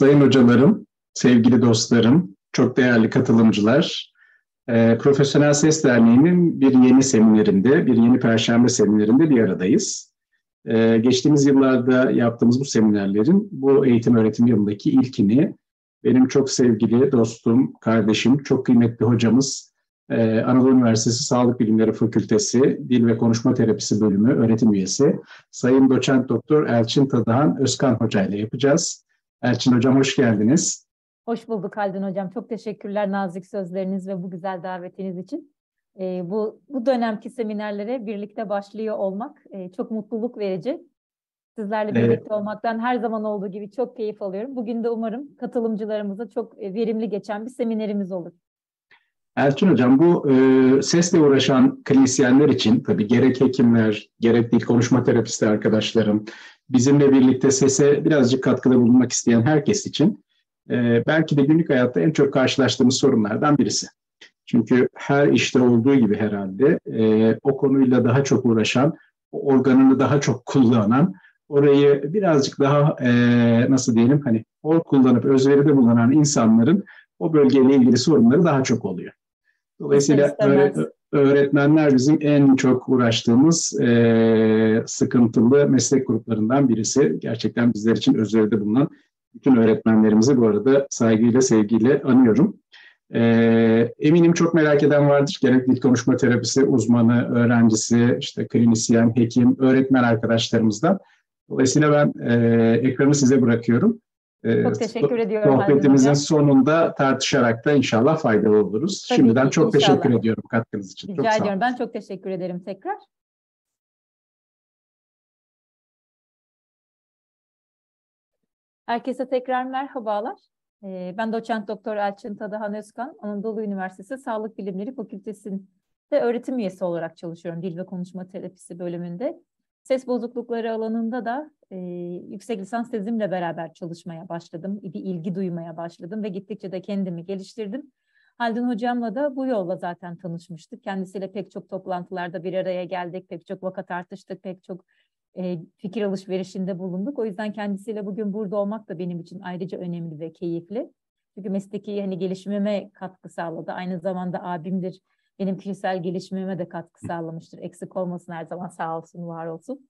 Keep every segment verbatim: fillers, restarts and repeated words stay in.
Sayın hocalarım, sevgili dostlarım, çok değerli katılımcılar, e, Profesyonel Ses Derneği'nin bir yeni seminerinde, bir yeni perşembe seminerinde bir aradayız. E, geçtiğimiz yıllarda yaptığımız bu seminerlerin bu eğitim öğretim yılındaki ilkini benim çok sevgili dostum, kardeşim, çok kıymetli hocamız, e, Anadolu Üniversitesi Sağlık Bilimleri Fakültesi Dil ve Konuşma Terapisi Bölümü öğretim üyesi Sayın Doçent Doktor Elçin Tadıhan Özkan Hoca ile yapacağız. Elçin Hocam hoş geldiniz. Hoş bulduk Haldun Hocam. Çok teşekkürler nazik sözleriniz ve bu güzel davetiniz için. E, bu, bu dönemki seminerlere birlikte başlıyor olmak e, çok mutluluk verici. Sizlerle birlikte evet. olmaktan her zaman olduğu gibi çok keyif alıyorum. Bugün de umarım katılımcılarımıza çok verimli geçen bir seminerimiz olur. Elçin Hocam, bu e, sesle uğraşan klinisyenler için tabii gerek hekimler, gerek dil konuşma terapisti arkadaşlarım, bizimle birlikte sese birazcık katkıda bulunmak isteyen herkes için e, belki de günlük hayatta en çok karşılaştığımız sorunlardan birisi. Çünkü her işte olduğu gibi herhalde e, o konuyla daha çok uğraşan, o organını daha çok kullanan, orayı birazcık daha e, nasıl diyelim hani or kullanıp özveride bulunan insanların o bölgeyle ilgili sorunları daha çok oluyor. Dolayısıyla öğretmenler bizim en çok uğraştığımız e, sıkıntılı meslek gruplarından birisi. Gerçekten bizler için özveride bulunan bütün öğretmenlerimizi bu arada saygıyla, sevgiyle anıyorum. E, eminim çok merak eden vardır. Gerek dil konuşma terapisi uzmanı, öğrencisi, işte klinisyen, hekim, öğretmen arkadaşlarımızdan. Dolayısıyla ben e, ekranı size bırakıyorum. Çok teşekkür ediyorum. Sohbetimizin sonunda tartışarak da inşallah faydalı oluruz. Tabii Şimdiden ki, çok inşallah. Teşekkür ediyorum katkınız için. Rica çok ediyorum. Ben çok teşekkür ederim tekrar. Herkese tekrar merhabalar. Ben Doçent Doktor Elçin Tadıhan Özkan, Anadolu Üniversitesi Sağlık Bilimleri Fakültesi'nde öğretim üyesi olarak çalışıyorum. Dil ve Konuşma Terapisi bölümünde. Ses bozuklukları alanında da e, yüksek lisans tezimle beraber çalışmaya başladım. Bir ilgi duymaya başladım ve gittikçe de kendimi geliştirdim. Haldun Hocam'la da bu yolla zaten tanışmıştık. Kendisiyle pek çok toplantılarda bir araya geldik, pek çok vaka tartıştık, pek çok e, fikir alışverişinde bulunduk. O yüzden kendisiyle bugün burada olmak da benim için ayrıca önemli ve keyifli. Çünkü mesleki hani gelişimime katkı sağladı. Aynı zamanda abimdir. Benim kişisel gelişimime de katkı sağlamıştır. Eksik olmasın her zaman, sağ olsun, var olsun.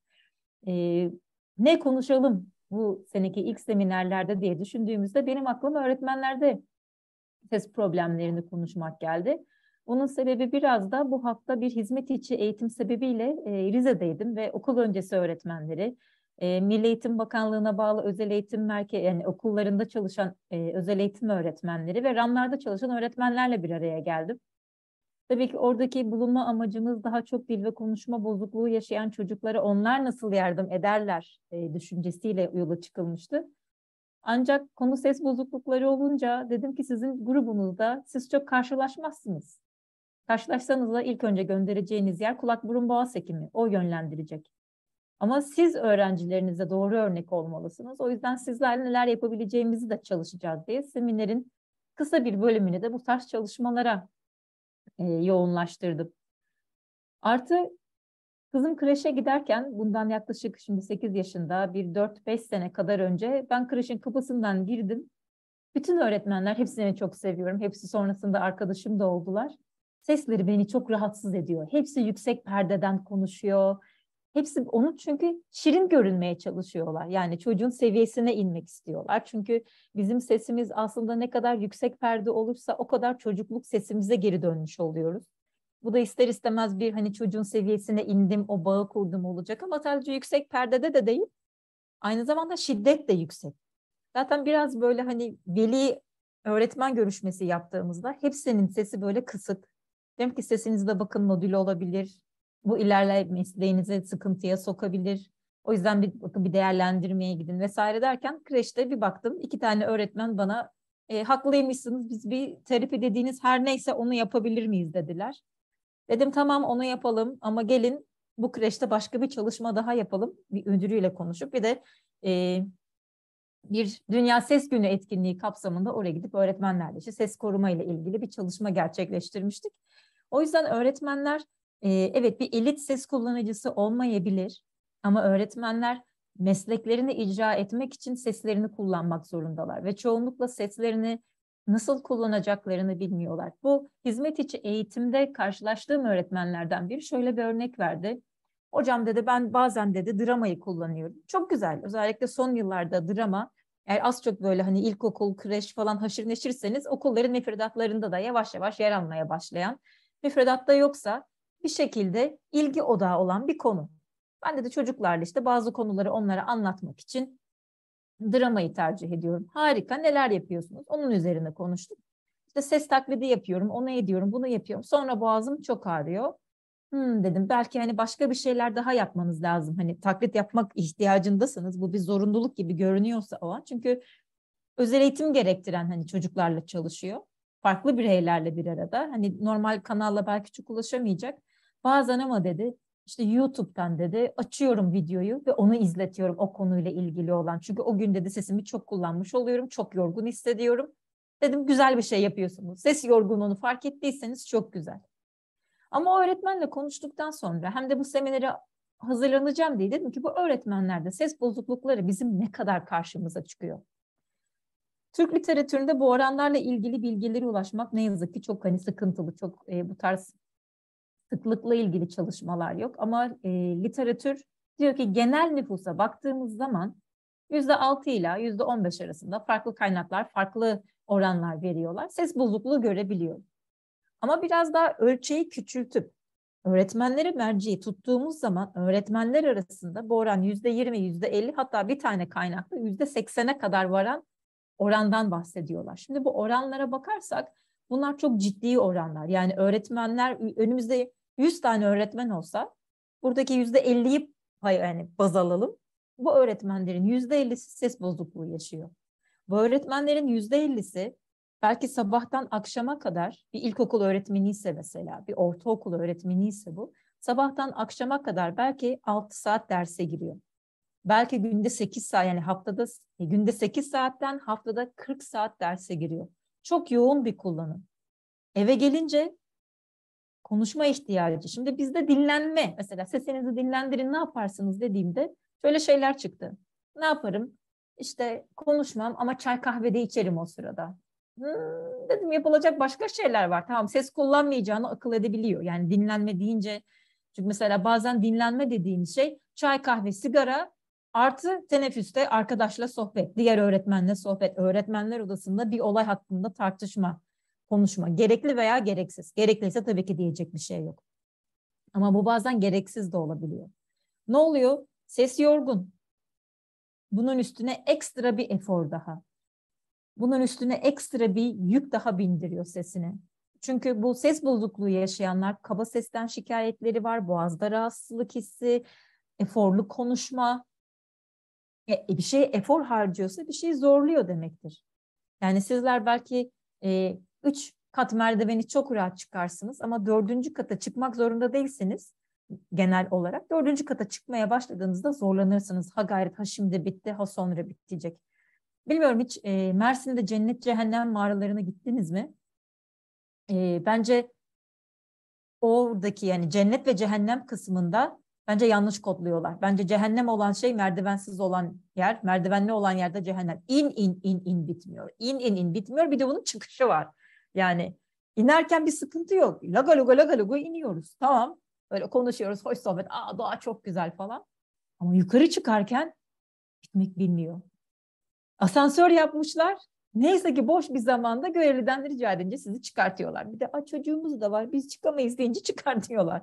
Ee, ne konuşalım bu seneki ilk seminerlerde diye düşündüğümüzde benim aklıma öğretmenlerde ses problemlerini konuşmak geldi. Bunun sebebi biraz da bu hafta bir hizmet içi eğitim sebebiyle e, Rize'deydim ve okul öncesi öğretmenleri, e, Milli Eğitim Bakanlığı'na bağlı özel eğitim merkezi, yani okullarında çalışan e, özel eğitim öğretmenleri ve ramlarda çalışan öğretmenlerle bir araya geldim. Tabii ki oradaki bulunma amacımız daha çok dil ve konuşma bozukluğu yaşayan çocuklara onlar nasıl yardım ederler e, düşüncesiyle yola çıkılmıştı. Ancak konu ses bozuklukları olunca dedim ki sizin grubunuzda siz çok karşılaşmazsınız. Karşılaşsanız da ilk önce göndereceğiniz yer kulak burun boğaz hekimi, o yönlendirecek. Ama siz öğrencilerinize doğru örnek olmalısınız. O yüzden sizlerle neler yapabileceğimizi de çalışacağız diye seminerin kısa bir bölümünü de bu tarz çalışmalara yoğunlaştırdım. Artı kızım kreşe giderken bundan yaklaşık şimdi sekiz yaşında bir dört beş sene kadar önce ben kreşin kapısından girdim. Bütün öğretmenler, hepsini çok seviyorum. Hepsi sonrasında arkadaşım da oldular. Sesleri beni çok rahatsız ediyor. Hepsi yüksek perdeden konuşuyor. Hepsi onu çünkü şirin görünmeye çalışıyorlar. Yani çocuğun seviyesine inmek istiyorlar. Çünkü bizim sesimiz aslında ne kadar yüksek perde olursa o kadar çocukluk sesimize geri dönmüş oluyoruz. Bu da ister istemez bir hani çocuğun seviyesine indim, o bağı kurdum olacak ama sadece yüksek perdede de değil. Aynı zamanda şiddet de yüksek. Zaten biraz böyle hani veli öğretmen görüşmesi yaptığımızda hepsinin sesi böyle kısık. Demek ki sesinizde bakın modülü olabilir. Bu ilerle mesleğinizi sıkıntıya sokabilir. O yüzden bir, bir değerlendirmeye gidin vesaire derken kreşte bir baktım. İki tane öğretmen bana e, haklıymışsınız, biz bir terapi dediğiniz her neyse onu yapabilir miyiz dediler. Dedim tamam onu yapalım ama gelin bu kreşte başka bir çalışma daha yapalım. Bir ödülüyle konuşup bir de e, bir Dünya Ses Günü etkinliği kapsamında oraya gidip öğretmenlerle işte ses koruma ile ilgili bir çalışma gerçekleştirmiştik. O yüzden öğretmenler evet bir elit ses kullanıcısı olmayabilir ama öğretmenler mesleklerini icra etmek için seslerini kullanmak zorundalar ve çoğunlukla seslerini nasıl kullanacaklarını bilmiyorlar. Bu hizmet içi eğitimde karşılaştığım öğretmenlerden biri şöyle bir örnek verdi. Hocam dedi, ben bazen dedi dramayı kullanıyorum. Çok güzel. Özellikle son yıllarda drama, eğer az çok böyle hani ilkokul, kreş falan haşır neşirseniz okulların müfredatlarında da yavaş yavaş yer almaya başlayan, müfredatta yoksa bir şekilde ilgi odağı olan bir konu. Ben dedi çocuklarla işte bazı konuları onlara anlatmak için dramayı tercih ediyorum. Harika, neler yapıyorsunuz? Onun üzerine konuştuk. İşte ses taklidi yapıyorum, onu ediyorum, bunu yapıyorum. Sonra boğazım çok ağrıyor. Hmm dedim, belki hani başka bir şeyler daha yapmanız lazım. Hani taklit yapmak ihtiyacındasınız. Bu bir zorunluluk gibi görünüyorsa o an. Çünkü özel eğitim gerektiren hani çocuklarla çalışıyor. Farklı bireylerle bir arada. Hani normal kanalla belki çok ulaşamayacak. Bazen ama dedi işte YouTube'dan dedi açıyorum videoyu ve onu izletiyorum o konuyla ilgili olan. Çünkü o gün dedi sesimi çok kullanmış oluyorum. Çok yorgun hissediyorum. Dedim güzel bir şey yapıyorsunuz. Ses yorgunluğunu fark ettiyseniz çok güzel. Ama o öğretmenle konuştuktan sonra hem de bu seminere hazırlanacağım diye dedim ki bu öğretmenlerde ses bozuklukları bizim ne kadar karşımıza çıkıyor. Türk literatüründe bu oranlarla ilgili bilgilere ulaşmak ne yazık ki çok hani sıkıntılı, çok e, bu tarz sıklıkla ilgili çalışmalar yok. Ama e, literatür diyor ki genel nüfusa baktığımız zaman yüzde altı ile yüzde on beş arasında farklı kaynaklar, farklı oranlar veriyorlar. Ses bozukluğu görebiliyor. Ama biraz daha ölçeği küçültüp öğretmenleri merceği tuttuğumuz zaman öğretmenler arasında bu oran yüzde yirmi, yüzde elli hatta bir tane kaynakta yüzde seksene kadar varan orandan bahsediyorlar. Şimdi bu oranlara bakarsak bunlar çok ciddi oranlar. Yani öğretmenler önümüzde yüz tane öğretmen olsa buradaki yüzde elliyi yani baz alalım. Bu öğretmenlerin yüzde ellisi ses bozukluğu yaşıyor. Bu öğretmenlerin yüzde ellisi belki sabahtan akşama kadar bir ilkokul öğretmeniyse mesela, bir ortaokul öğretmeniyse bu, sabahtan akşama kadar belki altı saat derse giriyor. Belki günde sekiz saat yani haftada günde sekiz saatten haftada kırk saat derse giriyor. Çok yoğun bir kullanım. Eve gelince konuşma ihtiyacı. Şimdi bizde dinlenme mesela sesinizi dinlendirin ne yaparsınız dediğimde şöyle şeyler çıktı. Ne yaparım? İşte konuşmam ama çay kahvede içerim o sırada. Hmm, dedim yapılacak başka şeyler var. Tamam, ses kullanmayacağını akıl edebiliyor. Yani dinlenme deyince, çünkü mesela bazen dinlenme dediğimiz şey çay, kahve, sigara artı teneffüste arkadaşla sohbet, diğer öğretmenle sohbet, öğretmenler odasında bir olay hakkında tartışma, konuşma. Gerekli veya gereksiz. Gerekliyse tabii ki diyecek bir şey yok. Ama bu bazen gereksiz de olabiliyor. Ne oluyor? Ses yorgun. Bunun üstüne ekstra bir efor daha. Bunun üstüne ekstra bir yük daha bindiriyor sesine. Çünkü bu ses bozukluğu yaşayanlar kaba sesten şikayetleri var, boğazda rahatsızlık hissi, eforlu konuşma. E, bir şey efor harcıyorsa bir şey zorluyor demektir. Yani sizler belki e, üç kat merdiveni çok rahat çıkarsınız ama dördüncü kata çıkmak zorunda değilsiniz genel olarak. Dördüncü kata çıkmaya başladığınızda zorlanırsınız. Ha gayret, ha şimdi bitti, ha sonra bitecek. Bilmiyorum hiç e, Mersin'de Cennet Cehennem Mağaralarına gittiniz mi? E, bence oradaki yani cennet ve cehennem kısmında bence yanlış kodluyorlar. Bence cehennem olan şey merdivensiz olan yer, merdivenli olan yerde cehennem. İn in in in bitmiyor. İn in in bitmiyor. Bir de bunun çıkışı var. Yani inerken bir sıkıntı yok. Laga laga laga laga iniyoruz. Tamam. Böyle konuşuyoruz. Hoş sohbet. Aa doğa çok güzel falan. Ama yukarı çıkarken bitmek bilmiyor. Asansör yapmışlar. Neyse ki boş bir zamanda görevliden rica edince sizi çıkartıyorlar. Bir de a, çocuğumuz da var biz çıkamayız deyince çıkartıyorlar.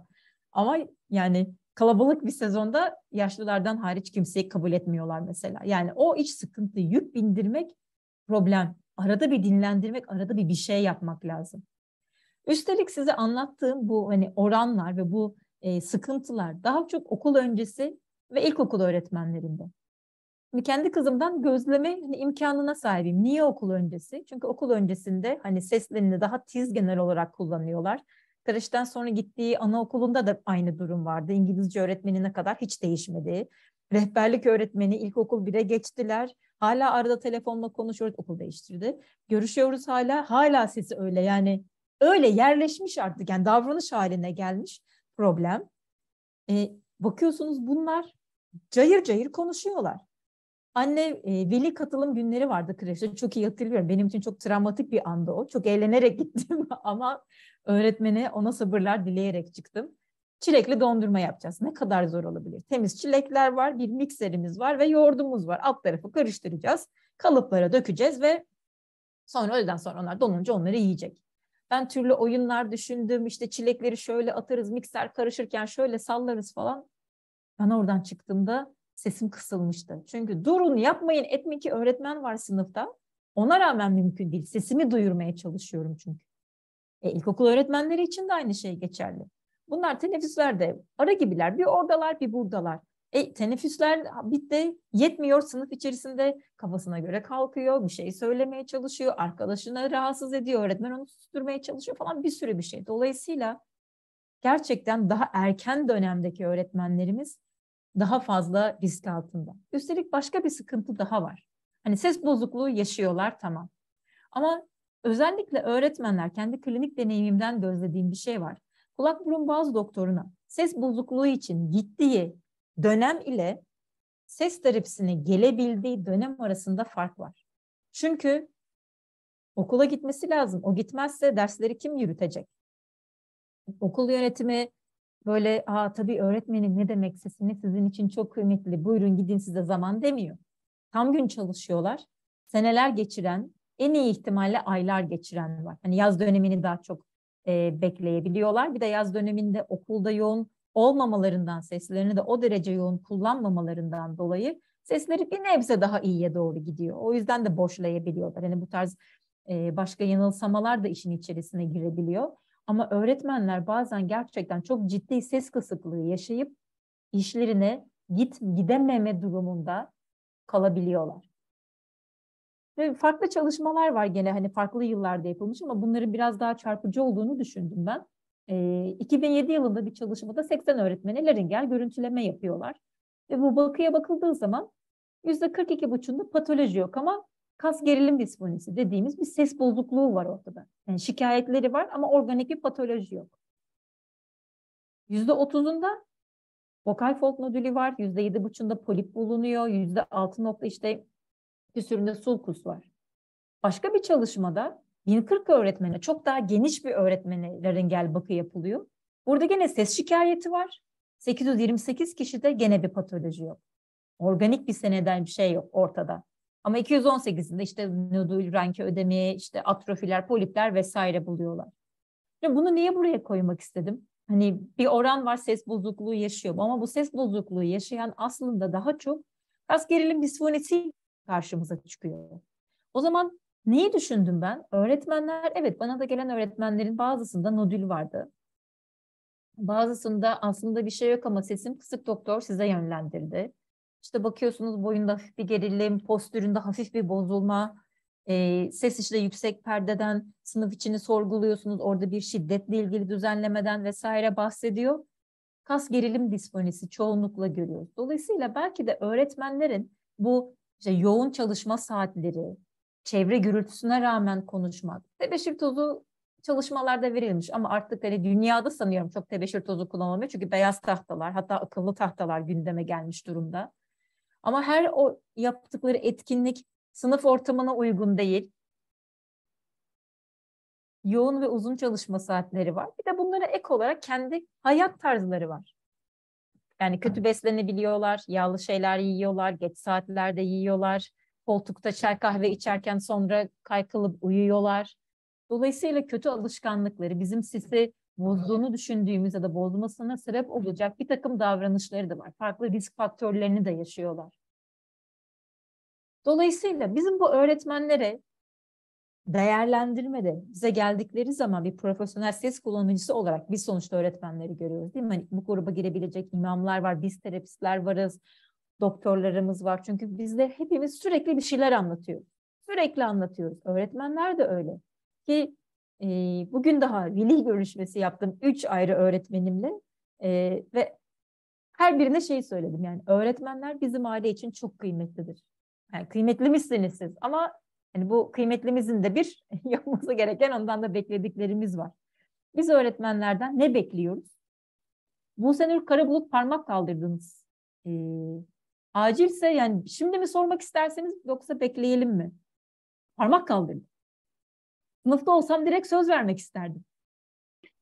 Ama yani kalabalık bir sezonda yaşlılardan hariç kimseyi kabul etmiyorlar mesela. Yani o iç sıkıntı, yük bindirmek problem. Arada bir dinlendirmek, arada bir bir şey yapmak lazım. Üstelik size anlattığım bu hani oranlar ve bu e, sıkıntılar daha çok okul öncesi ve ilkokul öğretmenlerinde. Kendi kızımdan gözleme imkanına sahibim. Niye okul öncesi? Çünkü okul öncesinde hani seslerini daha tiz genel olarak kullanıyorlar. Kreşten sonra gittiği anaokulunda da aynı durum vardı. İngilizce öğretmenine kadar hiç değişmedi. Rehberlik öğretmeni ilkokul bire geçtiler. Hala arada telefonla konuşuyoruz. Okul değiştirdi. Görüşüyoruz hala. Hala sesi öyle yani öyle yerleşmiş artık. Yani davranış haline gelmiş problem. Ee, bakıyorsunuz bunlar cayır cayır konuşuyorlar. Anne e, veli katılım günleri vardı kreşte. Çok iyi hatırlıyorum. Benim için çok travmatik bir andı o. Çok eğlenerek gittim ama öğretmene ona sabırlar dileyerek çıktım. Çilekli dondurma yapacağız. Ne kadar zor olabilir? Temiz çilekler var, bir mikserimiz var ve yoğurdumuz var. Alt tarafı karıştıracağız, kalıplara dökeceğiz ve sonra öğleden sonra onlar donunca onları yiyecek. Ben türlü oyunlar düşündüm. İşte çilekleri şöyle atarız, mikser karışırken şöyle sallarız falan. Ben oradan çıktığımda sesim kısılmıştı. Çünkü durun, yapmayın, etmeyin ki öğretmen var sınıfta. Ona rağmen mümkün değil. Sesimi duyurmaya çalışıyorum çünkü. E, ilkokul öğretmenleri için de aynı şey geçerli. Bunlar teneffüslerde ara gibiler. Bir oradalar, bir buradalar. E, teneffüsler bitti, yetmiyor. Sınıf içerisinde kafasına göre kalkıyor, bir şey söylemeye çalışıyor, arkadaşını rahatsız ediyor, öğretmen onu susturmaya çalışıyor falan, bir sürü bir şey. Dolayısıyla gerçekten daha erken dönemdeki öğretmenlerimiz daha fazla risk altında. Üstelik başka bir sıkıntı daha var. Hani ses bozukluğu yaşıyorlar, tamam. Ama özellikle öğretmenler, kendi klinik deneyimimden gözlediğim bir şey var. Kulak burun boğaz doktoruna ses bozukluğu için gittiği dönem ile ses terapisine gelebildiği dönem arasında fark var. Çünkü okula gitmesi lazım. O gitmezse dersleri kim yürütecek? Okul yönetimi böyle, aa tabii öğretmenim ne demek, sesiniz sizin için çok kıymetli, buyurun gidin size zaman demiyor. Tam gün çalışıyorlar. Seneler geçiren, en iyi ihtimalle aylar geçiren var. Hani yaz dönemini daha çok e, bekleyebiliyorlar. Bir de yaz döneminde okulda yoğun olmamalarından, seslerini de o derece yoğun kullanmamalarından dolayı sesleri bir nebze daha iyiye doğru gidiyor. O yüzden de boşlayabiliyorlar. Yani bu tarz e, başka yanılsamalar da işin içerisine girebiliyor. Ama öğretmenler bazen gerçekten çok ciddi ses kısıklığı yaşayıp işlerine git gidememe durumunda kalabiliyorlar. Ve farklı çalışmalar var gene, hani farklı yıllarda yapılmış ama bunların biraz daha çarpıcı olduğunu düşündüm ben. E, iki bin yedi yılında bir çalışmada seksen öğretmene laringeal görüntüleme yapıyorlar. Ve bu bakıya bakıldığı zaman yüzde kırk iki buçuk'unda patoloji yok ama kas gerilim disfonisi dediğimiz bir ses bozukluğu var ortada. Yani şikayetleri var ama organik bir patoloji yok. yüzde otuz'unda vokal folk nodülü var, yüzde yedi buçuk'unda polip bulunuyor, yüzde altı işte bir süründe sulkus var. Başka bir çalışmada bin kırk öğretmene, çok daha geniş bir öğretmene laringeal bakı yapılıyor. Burada gene ses şikayeti var. sekiz yüz yirmi sekiz kişide gene bir patoloji yok. Organik bir seneden bir şey yok ortada. Ama iki yüz on sekiz'inde işte nodül, renke ödemi, işte atrofiler, polipler vesaire buluyorlar. Şimdi bunu niye buraya koymak istedim? Hani bir oran var, ses bozukluğu yaşıyor ama bu ses bozukluğu yaşayan aslında daha çok kas gerilim disfonisi karşımıza çıkıyor. O zaman neyi düşündüm ben? Öğretmenler, evet, bana da gelen öğretmenlerin bazısında nodül vardı. Bazısında aslında bir şey yok ama sesim kısık, doktor size yönlendirdi. İşte bakıyorsunuz boyunda hafif bir gerilim, postüründe hafif bir bozulma, e, ses işte yüksek perdeden, sınıf içini sorguluyorsunuz, orada bir şiddetle ilgili düzenlemeden vesaire bahsediyor. Kas gerilim disfonisi çoğunlukla görüyoruz. Dolayısıyla belki de öğretmenlerin bu işte yoğun çalışma saatleri, çevre gürültüsüne rağmen konuşmak, tebeşir tozu çalışmalarda verilmiş ama artık hani dünyada sanıyorum çok tebeşir tozu kullanılmıyor çünkü beyaz tahtalar, hatta akıllı tahtalar gündeme gelmiş durumda. Ama her o yaptıkları etkinlik sınıf ortamına uygun değil. Yoğun ve uzun çalışma saatleri var. Bir de bunlara ek olarak kendi hayat tarzları var. Yani kötü beslenebiliyorlar, yağlı şeyler yiyorlar, geç saatlerde yiyorlar, koltukta çay kahve içerken sonra kaykılıp uyuyorlar. Dolayısıyla kötü alışkanlıkları, bizim sesi bozduğunu düşündüğümüz ya da bozmasına sebep olacak bir takım davranışları da var. Farklı risk faktörlerini de yaşıyorlar. Dolayısıyla bizim bu öğretmenlere değerlendirmede, bize geldikleri zaman bir profesyonel ses kullanıcısı olarak biz sonuçta öğretmenleri görüyoruz, değil mi? Hani bu gruba girebilecek imamlar var, biz terapistler varız, doktorlarımız var. Çünkü bizde hepimiz sürekli bir şeyler anlatıyoruz. Sürekli anlatıyoruz. Öğretmenler de öyle. Ki e, bugün daha veli görüşmesi yaptım üç ayrı öğretmenimle e, ve her birine şey söyledim, yani öğretmenler bizim aile için çok kıymetlidir. Yani kıymetlimizsiniz siz ama yani bu kıymetlimizin de bir yapması gereken, ondan da beklediklerimiz var. Biz öğretmenlerden ne bekliyoruz? Buğsenur Karabulut parmak kaldırdınız e, acilse yani şimdi mi sormak isterseniz yoksa bekleyelim mi? Parmak kaldırın. Sınıfta olsam direkt söz vermek isterdim.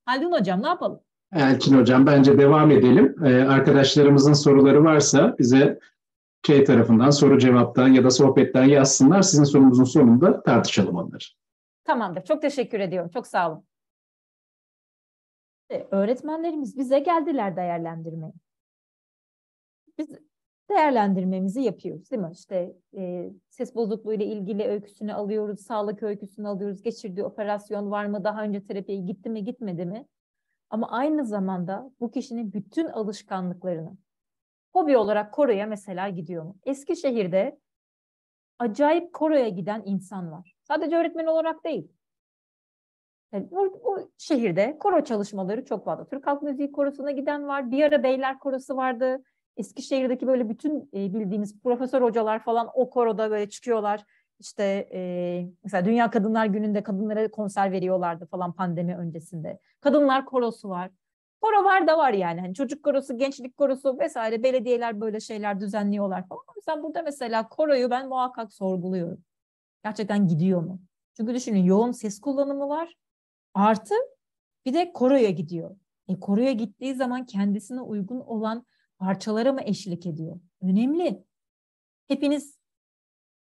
Haldun Hocam ne yapalım? Elçin Hocam bence devam edelim. Ee, arkadaşlarımızın soruları varsa bize şey tarafından, soru cevaptan ya da sohbetten yazsınlar. Sizin sorunuzun sonunda tartışalım onları. Tamamdır. Çok teşekkür ediyorum. Çok sağ olun. Ee, öğretmenlerimiz bize geldiler değerlendirmeye. Biz değerlendirmemizi yapıyoruz değil mi? İşte e, ses bozukluğuyla ilgili öyküsünü alıyoruz, sağlık öyküsünü alıyoruz, geçirdiği operasyon var mı, daha önce terapiye gitti mi gitmedi mi? Ama aynı zamanda bu kişinin bütün alışkanlıklarını hobi olarak koroya mesela gidiyor mu? Eskişehir'de acayip koroya giden insan var. Sadece öğretmen olarak değil. Yani bu, bu şehirde koro çalışmaları çok fazla. Türk Halk Müziği Korosu'na giden var. Bir ara Beyler Korosu vardı. Eskişehir'deki böyle bütün bildiğimiz profesör hocalar falan o koroda böyle çıkıyorlar. İşte e, mesela Dünya Kadınlar Günü'nde kadınlara konser veriyorlardı falan pandemi öncesinde. Kadınlar korosu var. Koro var da var yani. Hani çocuk korosu, gençlik korosu vesaire belediyeler böyle şeyler düzenliyorlar falan. O yüzden burada mesela koroyu ben muhakkak sorguluyorum. Gerçekten gidiyor mu? Çünkü düşünün yoğun ses kullanımı var. Artı bir de koroya gidiyor. E, koroya gittiği zaman kendisine uygun olan parçalara mı eşlik ediyor? Önemli. Hepiniz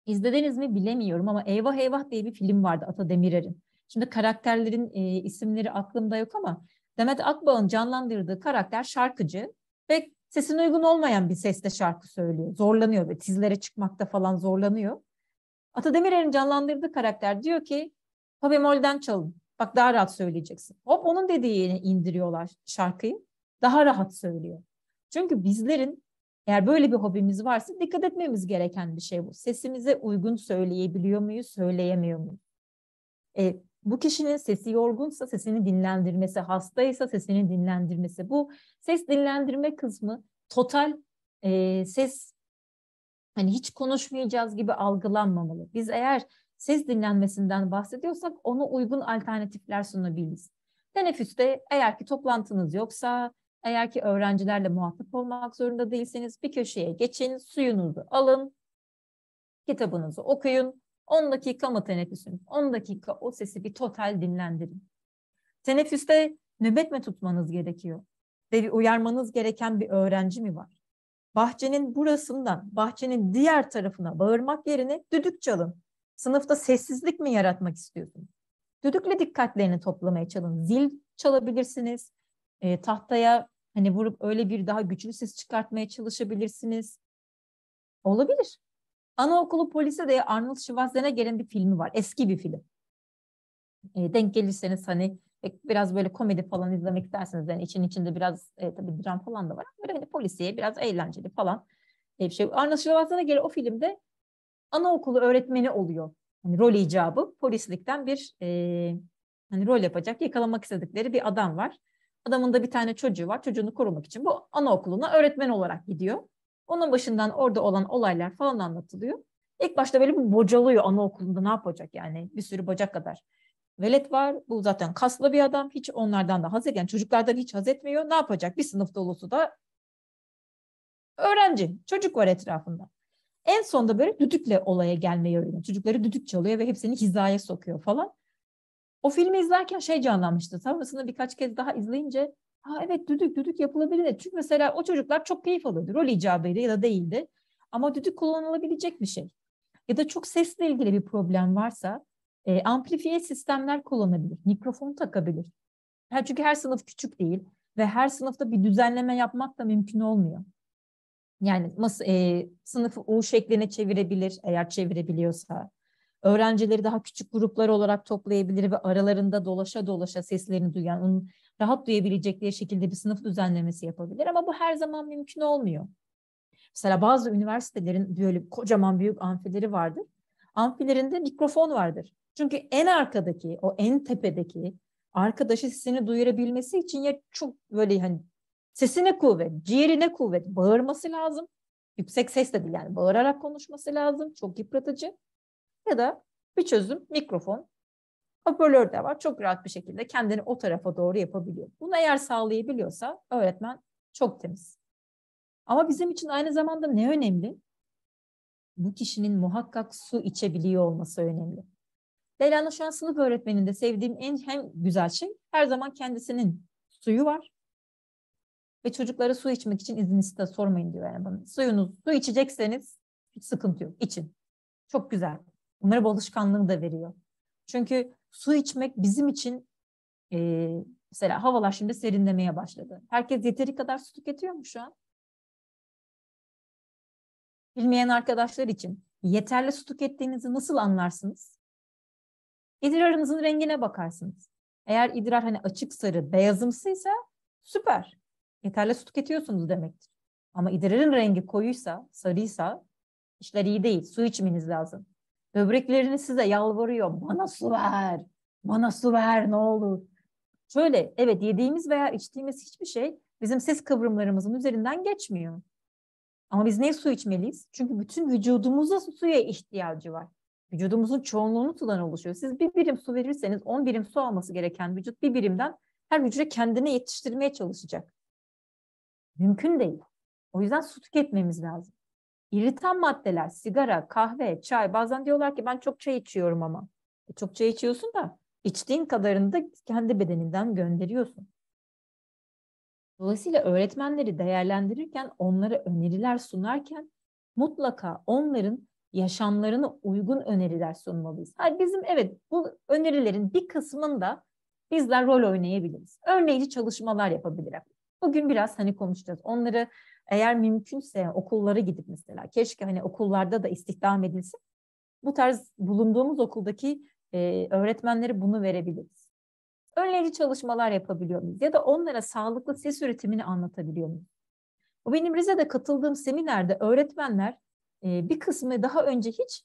İzlediniz mi bilemiyorum ama Eyvah Eyvah diye bir film vardı Ata Demirer'in. Şimdi karakterlerin e, isimleri aklımda yok ama Demet Akbağ'ın canlandırdığı karakter şarkıcı ve sesine uygun olmayan bir sesle şarkı söylüyor. Zorlanıyor ve tizlere çıkmakta falan zorlanıyor. Ata Demirer'in canlandırdığı karakter diyor ki fa bemolden çalın. Bak daha rahat söyleyeceksin. Hop onun dediğini indiriyorlar şarkıyı. Daha rahat söylüyor. Çünkü bizlerin eğer böyle bir hobimiz varsa dikkat etmemiz gereken bir şey bu. Sesimize uygun söyleyebiliyor muyuz, söyleyemiyor muyuz? E, bu kişinin sesi yorgunsa sesini dinlendirmesi, hastaysa sesini dinlendirmesi. Bu ses dinlendirme kısmı total e, ses, hani hiç konuşmayacağız gibi algılanmamalı. Biz eğer ses dinlenmesinden bahsediyorsak ona uygun alternatifler sunabiliriz. Teneffüste eğer ki toplantınız yoksa, eğer ki öğrencilerle muhatap olmak zorunda değilseniz bir köşeye geçin, suyunuzu alın, kitabınızı okuyun. on dakika mı teneffüsün? on dakika o sesi bir total dinlendirin. Teneffüste nöbet mi tutmanız gerekiyor? Ve uyarmanız gereken bir öğrenci mi var? Bahçenin burasından, bahçenin diğer tarafına bağırmak yerine düdük çalın. Sınıfta sessizlik mi yaratmak istiyorsunuz? Düdükle dikkatlerini toplamaya çalışın. Zil çalabilirsiniz. E, tahtaya hani vurup öyle bir daha güçlü ses çıkartmaya çalışabilirsiniz. Olabilir. Anaokulu polise de Arnold Schwarzenegger'in bir filmi var. Eski bir film. E, denk gelirseniz hani biraz böyle komedi falan izlemek isterseniz yani için içinde biraz e, tabii dram falan da var. Böyle hani polisiye biraz eğlenceli falan bir şey. Arnold Schwarzenegger o filmde anaokulu öğretmeni oluyor. Yani rol icabı polislikten bir e, hani rol yapacak, yakalamak istedikleri bir adam var. Adamın da bir tane çocuğu var. Çocuğunu korumak için bu anaokuluna öğretmen olarak gidiyor. Onun başından orada olan olaylar falan anlatılıyor. İlk başta böyle bir bocalıyor anaokulunda ne yapacak yani bir sürü bacak kadar. Velet var. Bu zaten kaslı bir adam. Hiç onlardan da haz etmiyor. Yani çocuklardan hiç haz etmiyor. Ne yapacak? Bir sınıf dolusu da öğrenci. Çocuk var etrafında. En sonunda böyle düdükle olaya gelmeyi öğreniyor. Çocukları düdük çalıyor ve hepsini hizaya sokuyor falan. O filmi izlerken şey canlanmıştı. Sonrasında birkaç kez daha izleyince ha evet düdük düdük yapılabilir. Çünkü mesela o çocuklar çok keyif alıyordu. Rol icabıydı ya da değildi. Ama düdük kullanılabilecek bir şey. Ya da çok sesle ilgili bir problem varsa e, amplifiye sistemler kullanabilir. Mikrofon takabilir. Yani çünkü her sınıf küçük değil ve her sınıfta bir düzenleme yapmak da mümkün olmuyor. Yani e, sınıfı U şekline çevirebilir eğer çevirebiliyorsa. Öğrencileri daha küçük gruplar olarak toplayabilir ve aralarında dolaşa dolaşa seslerini duyan, onun rahat duyabilecekleri şekilde bir sınıf düzenlemesi yapabilir. Ama bu her zaman mümkün olmuyor. Mesela bazı üniversitelerin böyle kocaman büyük amfileri vardır. Amfilerinde mikrofon vardır. Çünkü en arkadaki, o en tepedeki arkadaşı sesini duyurabilmesi için ya çok böyle hani sesine kuvvet, ciğerine kuvvet bağırması lazım. Yüksek sesle değil yani bağırarak konuşması lazım. Çok yıpratıcı. Ya da bir çözüm mikrofon, hoparlör de var. Çok rahat bir şekilde kendini o tarafa doğru yapabiliyor. Bunu eğer sağlayabiliyorsa öğretmen çok temiz. Ama bizim için aynı zamanda ne önemli? Bu kişinin muhakkak su içebiliyor olması önemli. Leyla'nın şu an sınıf öğretmeninde sevdiğim en hem güzel şey, her zaman kendisinin suyu var. Ve çocuklara su içmek için izin iste, sormayın diyor yani bana. Suyunuz, su içecekseniz hiç sıkıntı yok, için. Çok güzel. Bunlara bu alışkanlığı da veriyor. Çünkü su içmek bizim için, e, mesela havalar şimdi serinlemeye başladı. Herkes yeteri kadar su tüketiyor mu şu an? Bilmeyen arkadaşlar için yeterli su tükettiğinizi nasıl anlarsınız? İdrarınızın rengine bakarsınız. Eğer idrar hani açık sarı, beyazımsıysa süper. Yeterli su tüketiyorsunuz demektir. Ama idrarın rengi koyuysa, sarıysa işler iyi değil. Su içmeniz lazım. Böbrekleriniz size yalvarıyor. Bana su ver. Bana su ver ne olur. Şöyle, evet, yediğimiz veya içtiğimiz hiçbir şey bizim ses kıvrımlarımızın üzerinden geçmiyor. Ama biz ne su içmeliyiz? Çünkü bütün vücudumuzda suya ihtiyacı var. Vücudumuzun çoğunluğunu sudan oluşuyor. Siz bir birim su verirseniz on birim su alması gereken vücut bir birimden her hücre kendine yetiştirmeye çalışacak. Mümkün değil. O yüzden su tüketmemiz lazım. İritan maddeler, sigara, kahve, çay. Bazen diyorlar ki ben çok çay içiyorum ama. E çok çay içiyorsun da içtiğin kadarını da kendi bedeninden gönderiyorsun. Dolayısıyla öğretmenleri değerlendirirken, onlara öneriler sunarken mutlaka onların yaşamlarına uygun öneriler sunmalıyız. Hayır, bizim evet bu önerilerin bir kısmında bizler rol oynayabiliriz. Örneğin çalışmalar yapabiliriz. Bugün biraz hani konuşacağız. Onları eğer mümkünse okullara gidip mesela keşke hani okullarda da istihdam edilse. Bu tarz bulunduğumuz okuldaki e, öğretmenlere bunu verebiliriz. Önleyici çalışmalar yapabiliyor muyuz? Ya da onlara sağlıklı ses üretimini anlatabiliyor muyuz? O benim Rize'de katıldığım seminerde öğretmenler e, bir kısmı daha önce hiç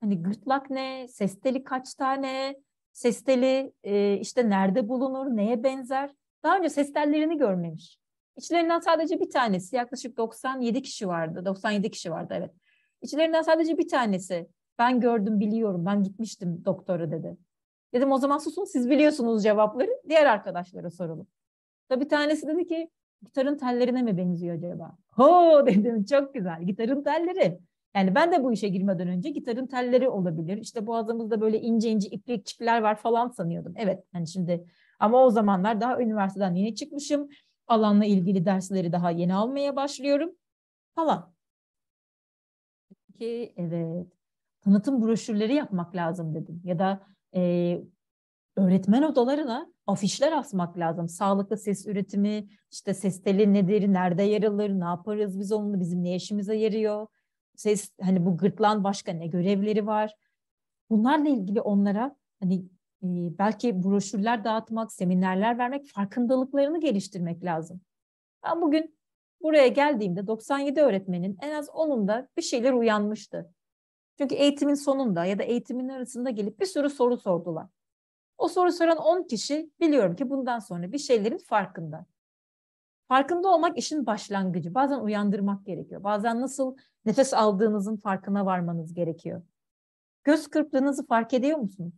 hani gırtlak ne, ses teli kaç tane, ses teli e, işte nerede bulunur, neye benzer? Daha önce ses tellerini görmemiş. İçlerinden sadece bir tanesi, yaklaşık doksan yedi kişi vardı. doksan yedi kişi vardı, evet. İçlerinden sadece bir tanesi ben gördüm, biliyorum, ben gitmiştim doktora dedi. Dedim o zaman susun, siz biliyorsunuz cevapları, diğer arkadaşlara soralım. Da bir tanesi dedi ki gitarın tellerine mi benziyor acaba? Ho dedim, çok güzel, gitarın telleri. Yani ben de bu işe girmeden önce gitarın telleri olabilir. İşte boğazımızda böyle ince ince iplikçikler var falan sanıyordum. Evet yani şimdi ama o zamanlar daha üniversiteden yeni çıkmışım. Alanla ilgili dersleri daha yeni almaya başlıyorum falan. Peki, evet, tanıtım broşürleri yapmak lazım dedim ya da Ee, öğretmen odalarına afişler asmak lazım. Sağlıklı ses üretimi, işte ses teli nedir, nerede yer alır, ne yaparız biz onunla, bizim ne işimize yarıyor, ses hani bu gırtlağın başka ne görevleri var. Bunlarla ilgili onlara hani e, belki broşürler dağıtmak, seminerler vermek, farkındalıklarını geliştirmek lazım. Ben bugün buraya geldiğimde doksan yedi öğretmenin en az onunda bir şeyler uyanmıştı. Çünkü eğitimin sonunda ya da eğitimin arasında gelip bir sürü soru sordular. O soru soran on kişi biliyorum ki bundan sonra bir şeylerin farkında. Farkında olmak işin başlangıcı. Bazen uyandırmak gerekiyor. Bazen nasıl nefes aldığınızın farkına varmanız gerekiyor. Göz kırptığınızı fark ediyor musunuz?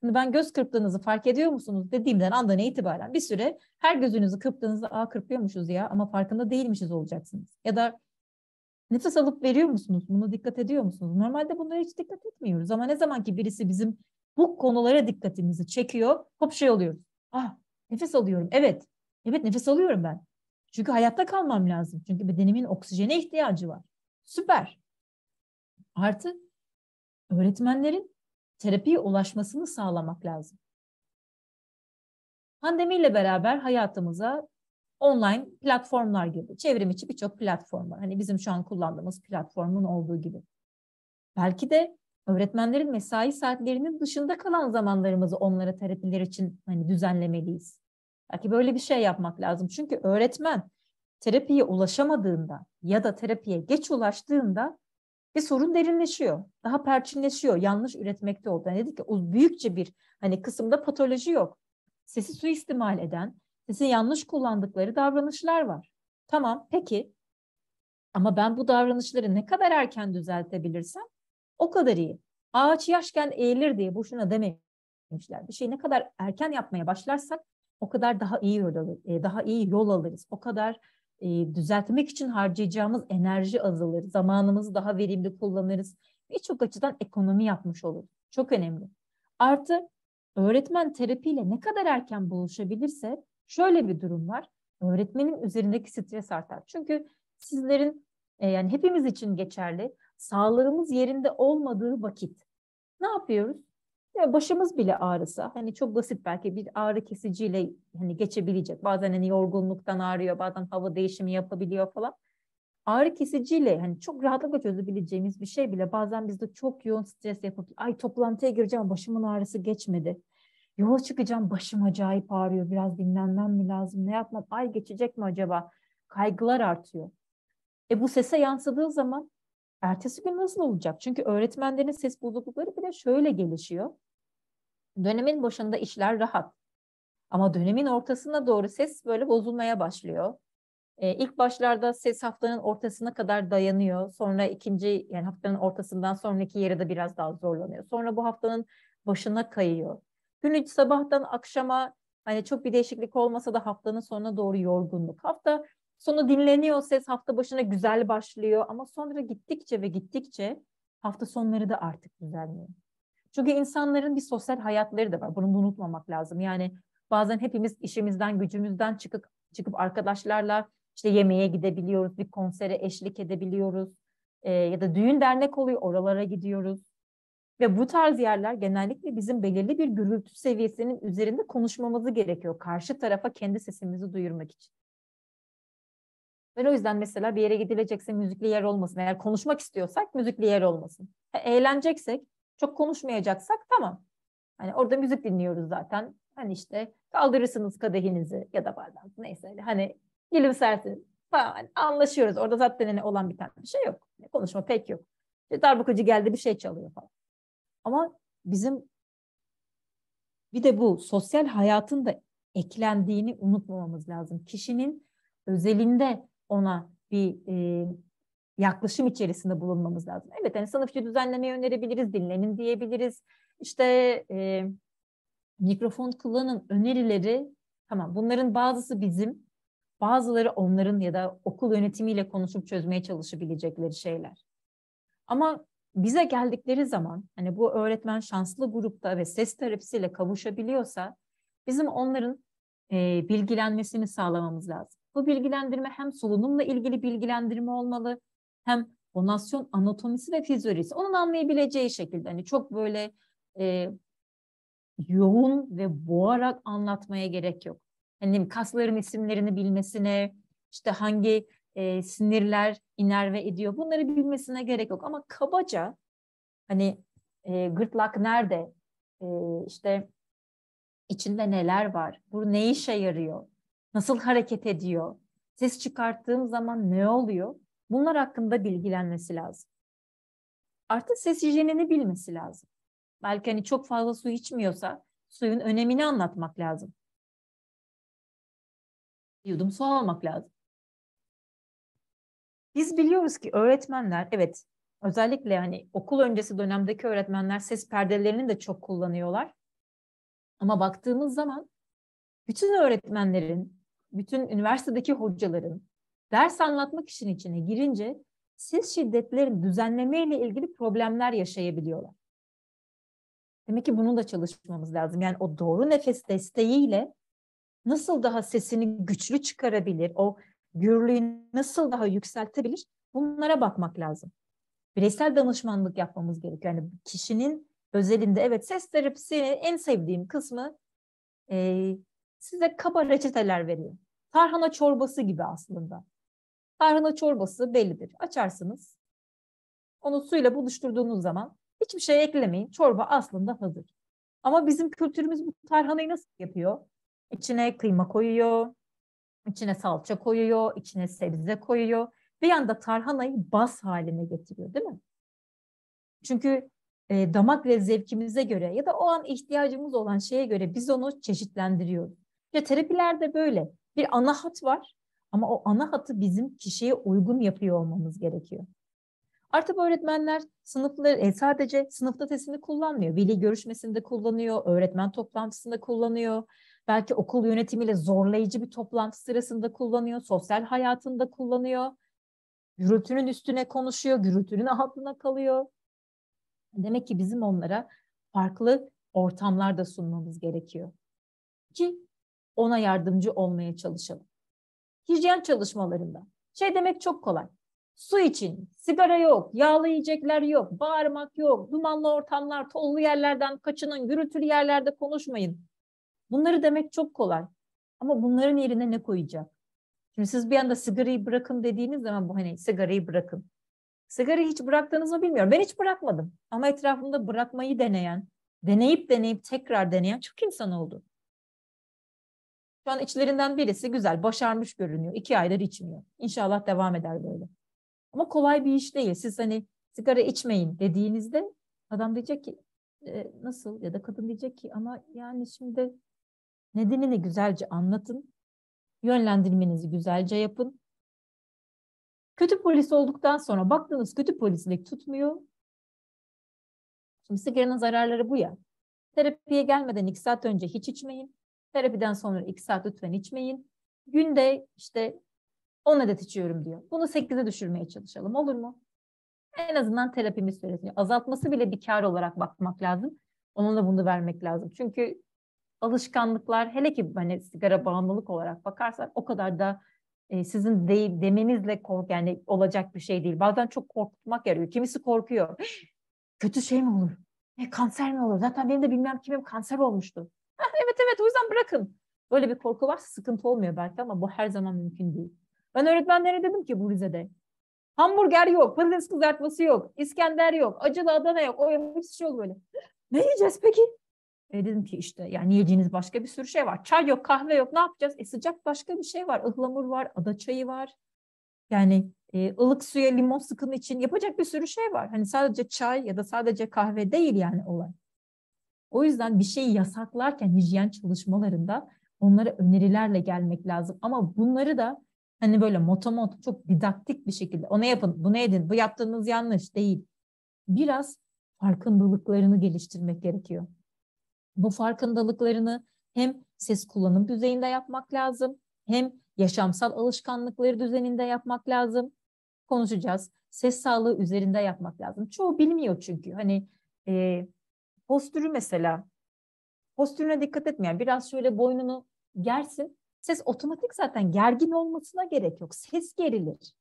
Şimdi ben göz kırptığınızı fark ediyor musunuz dediğimden andan itibaren bir süre her gözünüzü kırptığınızda aa kırpıyormuşuz ya ama farkında değilmişiz olacaksınız. Ya da nefes alıp veriyor musunuz? Buna dikkat ediyor musunuz? Normalde bunlara hiç dikkat etmiyoruz ama ne zaman ki birisi bizim bu konulara dikkatimizi çekiyor, hop şey oluyoruz. Ah, nefes alıyorum. Evet. Evet, nefes alıyorum ben. Çünkü hayatta kalmam lazım. Çünkü bedenimin oksijene ihtiyacı var. Süper. Artı öğretmenlerin terapiye ulaşmasını sağlamak lazım. Pandemiyle beraber hayatımıza online platformlar gibi, çevrim içi birçok platform var. Hani bizim şu an kullandığımız platformun olduğu gibi. Belki de öğretmenlerin mesai saatlerinin dışında kalan zamanlarımızı onlara terapiler için hani düzenlemeliyiz. Belki böyle bir şey yapmak lazım. Çünkü öğretmen terapiye ulaşamadığında ya da terapiye geç ulaştığında bir sorun derinleşiyor. Daha perçinleşiyor. Yanlış üretmekte oldu. Yani dedik ki o büyükçe bir hani kısımda patoloji yok. Sesi suistimal eden, sesin yanlış kullandıkları davranışlar var. Tamam, peki. Ama ben bu davranışları ne kadar erken düzeltebilirsem o kadar iyi. Ağaç yaşken eğilir diye boşuna dememişler. Bir şeyi ne kadar erken yapmaya başlarsak o kadar daha iyi yol, daha iyi yol alırız. O kadar e, düzeltmek için harcayacağımız enerji azalır. Zamanımızı daha verimli kullanırız. Birçok açıdan ekonomi yapmış oluruz. Çok önemli. Artı öğretmen terapiyle ne kadar erken buluşabilirse şöyle bir durum var. Öğretmenin üzerindeki stres artar. Çünkü sizlerin e, yani hepimiz için geçerli, sağlığımız yerinde olmadığı vakit ne yapıyoruz? Ya başımız bile ağrısa, hani çok basit belki bir ağrı kesiciyle hani geçebilecek. Bazen hani yorgunluktan ağrıyor, bazen hava değişimi yapabiliyor falan. Ağrı kesiciyle hani çok rahatlıkla çözebileceğimiz bir şey bile bazen bizde çok yoğun stres yapıp, ay toplantıya gireceğim başımın ağrısı geçmedi. Yola çıkacağım başım acayip ağrıyor, biraz dinlenmem mi lazım, ne yapmam, ay geçecek mi acaba? Kaygılar artıyor. E bu sese yansıdığı zaman ertesi gün nasıl olacak? Çünkü öğretmenlerin ses bozuklukları bile şöyle gelişiyor. Dönemin başında işler rahat. Ama dönemin ortasına doğru ses böyle bozulmaya başlıyor. Ee, ilk başlarda ses haftanın ortasına kadar dayanıyor. Sonra ikinci, yani haftanın ortasından sonraki yere de biraz daha zorlanıyor. Sonra bu haftanın başına kayıyor. Günün sabahtan akşama hani çok bir değişiklik olmasa da haftanın sonuna doğru yorgunluk. Hafta sonu dinleniyor ses, hafta başına güzel başlıyor ama sonra gittikçe ve gittikçe hafta sonları da artık düzelmiyor. Çünkü insanların bir sosyal hayatları da var. Bunu unutmamak lazım. Yani bazen hepimiz işimizden, gücümüzden çıkıp, çıkıp arkadaşlarla işte yemeğe gidebiliyoruz, bir konsere eşlik edebiliyoruz e, ya da düğün dernek oluyor, oralara gidiyoruz. Ve bu tarz yerler genellikle bizim belirli bir gürültü seviyesinin üzerinde konuşmamızı gerekiyor. Karşı tarafa kendi sesimizi duyurmak için. Ben o yüzden mesela bir yere gidilecekse müzikli yer olmasın. Eğer konuşmak istiyorsak müzikli yer olmasın. Eğleneceksek, çok konuşmayacaksak tamam. Hani orada müzik dinliyoruz zaten. Hani işte kaldırırsınız kadehinizi ya da bardağı, neyse hani gülümsersiniz falan, anlaşıyoruz. Orada zaten hani olan bir tane bir şey yok. Konuşma pek yok. İşte darbukacı geldi bir şey çalıyor falan. Ama bizim bir de bu sosyal hayatın da eklendiğini unutmamamız lazım. Kişinin özelinde ona bir e, yaklaşım içerisinde bulunmamız lazım. Evet, hani sınıfçı düzenlemeyi önerebiliriz, dinlenin diyebiliriz. İşte e, mikrofon kullanın önerileri, tamam, bunların bazısı bizim, bazıları onların ya da okul yönetimiyle konuşup çözmeye çalışabilecekleri şeyler. Ama bize geldikleri zaman, hani bu öğretmen şanslı grupta ve ses terapisiyle kavuşabiliyorsa, bizim onların e, bilgilenmesini sağlamamız lazım. Bu bilgilendirme hem solunumla ilgili bilgilendirme olmalı, hem fonasyon anatomisi ve fizyolojisi. Onun anlayabileceği şekilde, hani çok böyle e, yoğun ve boğarak anlatmaya gerek yok. Hani kasların isimlerini bilmesine, işte hangi e, sinirler inerve ediyor, bunları bilmesine gerek yok. Ama kabaca hani e, gırtlak nerede, e, işte içinde neler var, bu ne işe yarıyor? Nasıl hareket ediyor? Ses çıkarttığım zaman ne oluyor? Bunlar hakkında bilgilenmesi lazım. Artı ses hijyenini bilmesi lazım. Belki hani çok fazla su içmiyorsa suyun önemini anlatmak lazım. Yudum su almak lazım. Biz biliyoruz ki öğretmenler, evet, özellikle hani okul öncesi dönemdeki öğretmenler ses perdelerini de çok kullanıyorlar. Ama baktığımız zaman bütün öğretmenlerin, bütün üniversitedeki hocaların ders anlatmak işin içine girince ses şiddetlerin düzenlemeyle ilgili problemler yaşayabiliyorlar. Demek ki bunu da çalışmamız lazım. Yani o doğru nefes desteğiyle nasıl daha sesini güçlü çıkarabilir, o gürlüğü nasıl daha yükseltebilir, bunlara bakmak lazım. Bireysel danışmanlık yapmamız gerekiyor. Yani kişinin özelinde, evet, ses terapisinin en sevdiğim kısmı e, size kaba reçeteler veriyor. Tarhana çorbası gibi aslında. Tarhana çorbası bellidir. Açarsınız. Onu suyla buluşturduğunuz zaman hiçbir şey eklemeyin. Çorba aslında hazır. Ama bizim kültürümüz bu tarhanayı nasıl yapıyor? İçine kıyma koyuyor, içine salça koyuyor, içine sebze koyuyor. Bir yanda tarhanayı baz haline getiriyor, değil mi? Çünkü e, damak ve zevkimize göre ya da o an ihtiyacımız olan şeye göre biz onu çeşitlendiriyoruz. Ya terapilerde böyle bir ana hat var ama o ana hatı bizim kişiye uygun yapıyor olmamız gerekiyor. Artık öğretmenler sınıfları sadece sınıfta sesini kullanmıyor. Veli görüşmesinde kullanıyor, öğretmen toplantısında kullanıyor. belki okul yönetimiyle zorlayıcı bir toplantı sırasında kullanıyor, sosyal hayatında kullanıyor, gürültünün üstüne konuşuyor, gürültünün altına kalıyor. Demek ki bizim onlara farklı ortamlarda sunmamız gerekiyor ki ona yardımcı olmaya çalışalım. Hijyen çalışmalarında şey demek çok kolay. Su için, sigara yok, yağlı yiyecekler yok, bağırmak yok, dumanlı ortamlar, tozlu yerlerden kaçının, gürültülü yerlerde konuşmayın. Bunları demek çok kolay. Ama bunların yerine ne koyacak? Şimdi siz bir anda sigarayı bırakın dediğiniz zaman bu hani sigarayı bırakın. Sigarayı hiç bıraktınız mı bilmiyorum. Ben hiç bırakmadım. Ama etrafımda bırakmayı deneyen, deneyip deneyip tekrar deneyen çok insan oldu. Şu an içlerinden birisi güzel, başarmış görünüyor. İki aydır içmiyor. İnşallah devam eder böyle. Ama kolay bir iş değil. Siz hani sigara içmeyin dediğinizde adam diyecek ki e, nasıl, ya da kadın diyecek ki ama yani şimdi nedenini güzelce anlatın. Yönlendirmenizi güzelce yapın. Kötü polis olduktan sonra baktınız kötü polislik tutmuyor. Şimdi sigaranın zararları bu ya. Terapiye gelmeden iki saat önce hiç içmeyin. Terapiden sonra iki saat lütfen içmeyin. Günde işte on adet içiyorum diyor. Bunu sekize düşürmeye çalışalım, olur mu? En azından terapimiz süresini azaltması bile bir kar olarak bakmak lazım. Onunla bunu vermek lazım. Çünkü alışkanlıklar, hele ki hani sigara bağımlılık olarak bakarsak, o kadar da e, sizin de, demenizle kork, yani olacak bir şey değil. Bazen çok korkutmak yarıyor. Kimisi korkuyor. Kötü şey mi olur? E, kanser mi olur? Zaten benim de bilmem kimim kanser olmuştu. Heh, evet evet, o yüzden bırakın. Böyle bir korku varsa sıkıntı olmuyor belki, ama bu her zaman mümkün değil. Ben öğretmenlere dedim ki bu Rize'de hamburger yok, patates kızartması yok, İskender yok, acılı Adana yok, o yok, hiçbir şey yok böyle. Ne yiyeceğiz peki? E dedim ki işte yani yiyeceğiniz başka bir sürü şey var. Çay yok, kahve yok, ne yapacağız? E sıcak başka bir şey var. Ihlamur var, ada çayı var. Yani e, ılık suya limon sıkın için yapacak bir sürü şey var. Hani sadece çay ya da sadece kahve değil yani olay. O yüzden bir şeyi yasaklarken hijyen çalışmalarında onlara önerilerle gelmek lazım. Ama bunları da hani böyle motomot çok didaktik bir şekilde ona yapın, bunu edin, bu yaptığınız yanlış değil. Biraz farkındalıklarını geliştirmek gerekiyor. Bu farkındalıklarını hem ses kullanım düzeyinde yapmak lazım, hem yaşamsal alışkanlıkları düzeninde yapmak lazım. Konuşacağız. Ses sağlığı üzerinde yapmak lazım. Çoğu bilmiyor çünkü. Hani e, postürü mesela, postürüne dikkat etmeyen, biraz şöyle boynunu gersin. Ses otomatik zaten, gergin olmasına gerek yok. Ses gerilir.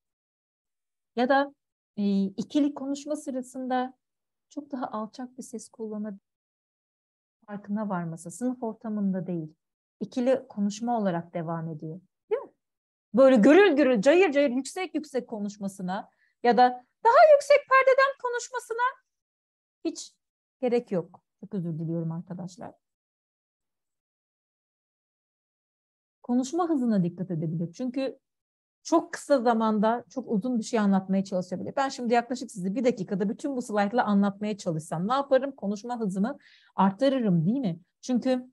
Ya da e, ikili konuşma sırasında çok daha alçak bir ses kullanabilir. Farkına varması, sınıf ortamında değil. İkili konuşma olarak devam ediyor. Değil mi? Böyle gürül gürül, cayır cayır, yüksek yüksek konuşmasına ya da daha yüksek perdeden konuşmasına hiç gerek yok. Çok özür diliyorum arkadaşlar. Konuşma hızına dikkat edebilir. Çünkü çok kısa zamanda çok uzun bir şey anlatmaya çalışabilir. Ben şimdi yaklaşık sizi bir dakikada bütün bu slaytla anlatmaya çalışsam ne yaparım? Konuşma hızımı arttırırım, değil mi? Çünkü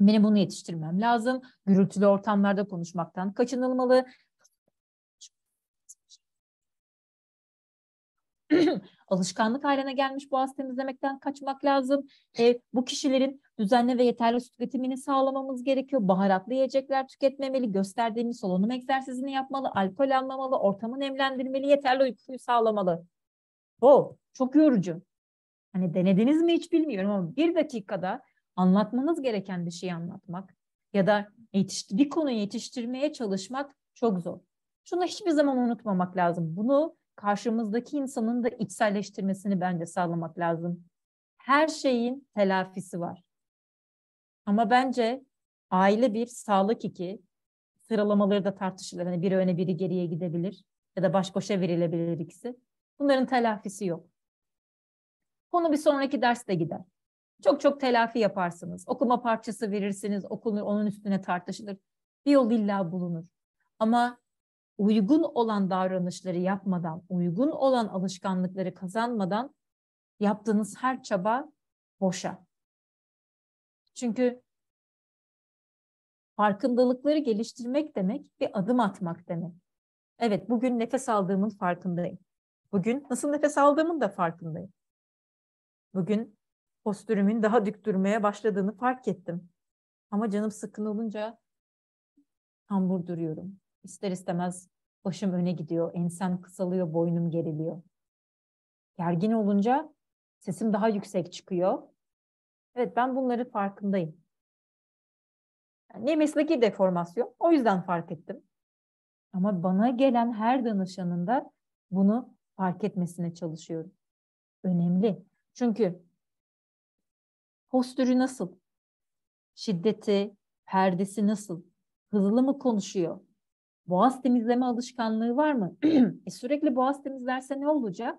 benim bunu yetiştirmem lazım. Gürültülü ortamlarda konuşmaktan kaçınılmalı. Alışkanlık haline gelmiş boğaz temizlemekten kaçmak lazım. E, bu kişilerin düzenli ve yeterli su tüketimini sağlamamız gerekiyor. Baharatlı yiyecekler tüketmemeli, gösterdiğimiz solunum egzersizini yapmalı, alkol almamalı, ortamı nemlendirmeli, yeterli uykuyu sağlamalı. O çok yorucu. Hani denediniz mi hiç bilmiyorum ama bir dakikada anlatmanız gereken bir şeyi anlatmak ya da yetiştir- bir konuyu yetiştirmeye çalışmak çok zor. Şunu hiçbir zaman unutmamak lazım. Bunu karşımızdaki insanın da içselleştirmesini bence sağlamak lazım. Her şeyin telafisi var. Ama bence aile bir, sağlık iki, sıralamaları da tartışılır. Hani biri öne biri geriye gidebilir ya da baş başa verilebilir ikisi. Bunların telafisi yok. Konu bir sonraki derste gider. Çok çok telafi yaparsınız. Okuma parçası verirsiniz, okunur, onun üstüne tartışılır. Bir yol illa bulunur. Ama uygun olan davranışları yapmadan, uygun olan alışkanlıkları kazanmadan yaptığınız her çaba boşa. Çünkü farkındalıkları geliştirmek demek bir adım atmak demek. Evet, bugün nefes aldığımın farkındayım. Bugün nasıl nefes aldığımın da farkındayım. Bugün postürümün daha dik durmaya başladığını fark ettim. Ama canım sıkkın olunca tambur duruyorum. İster istemez başım öne gidiyor, ensem kısalıyor, boynum geriliyor. Gergin olunca sesim daha yüksek çıkıyor. Evet, ben bunları farkındayım. Yani ne mesleki deformasyon, o yüzden fark ettim. Ama bana gelen her danışanında bunu fark etmesine çalışıyorum. Önemli. Çünkü postürü nasıl? Şiddeti, perdesi nasıl? Hızlı mı konuşuyor? Boğaz temizleme alışkanlığı var mı? e sürekli boğaz temizlerse ne olacak?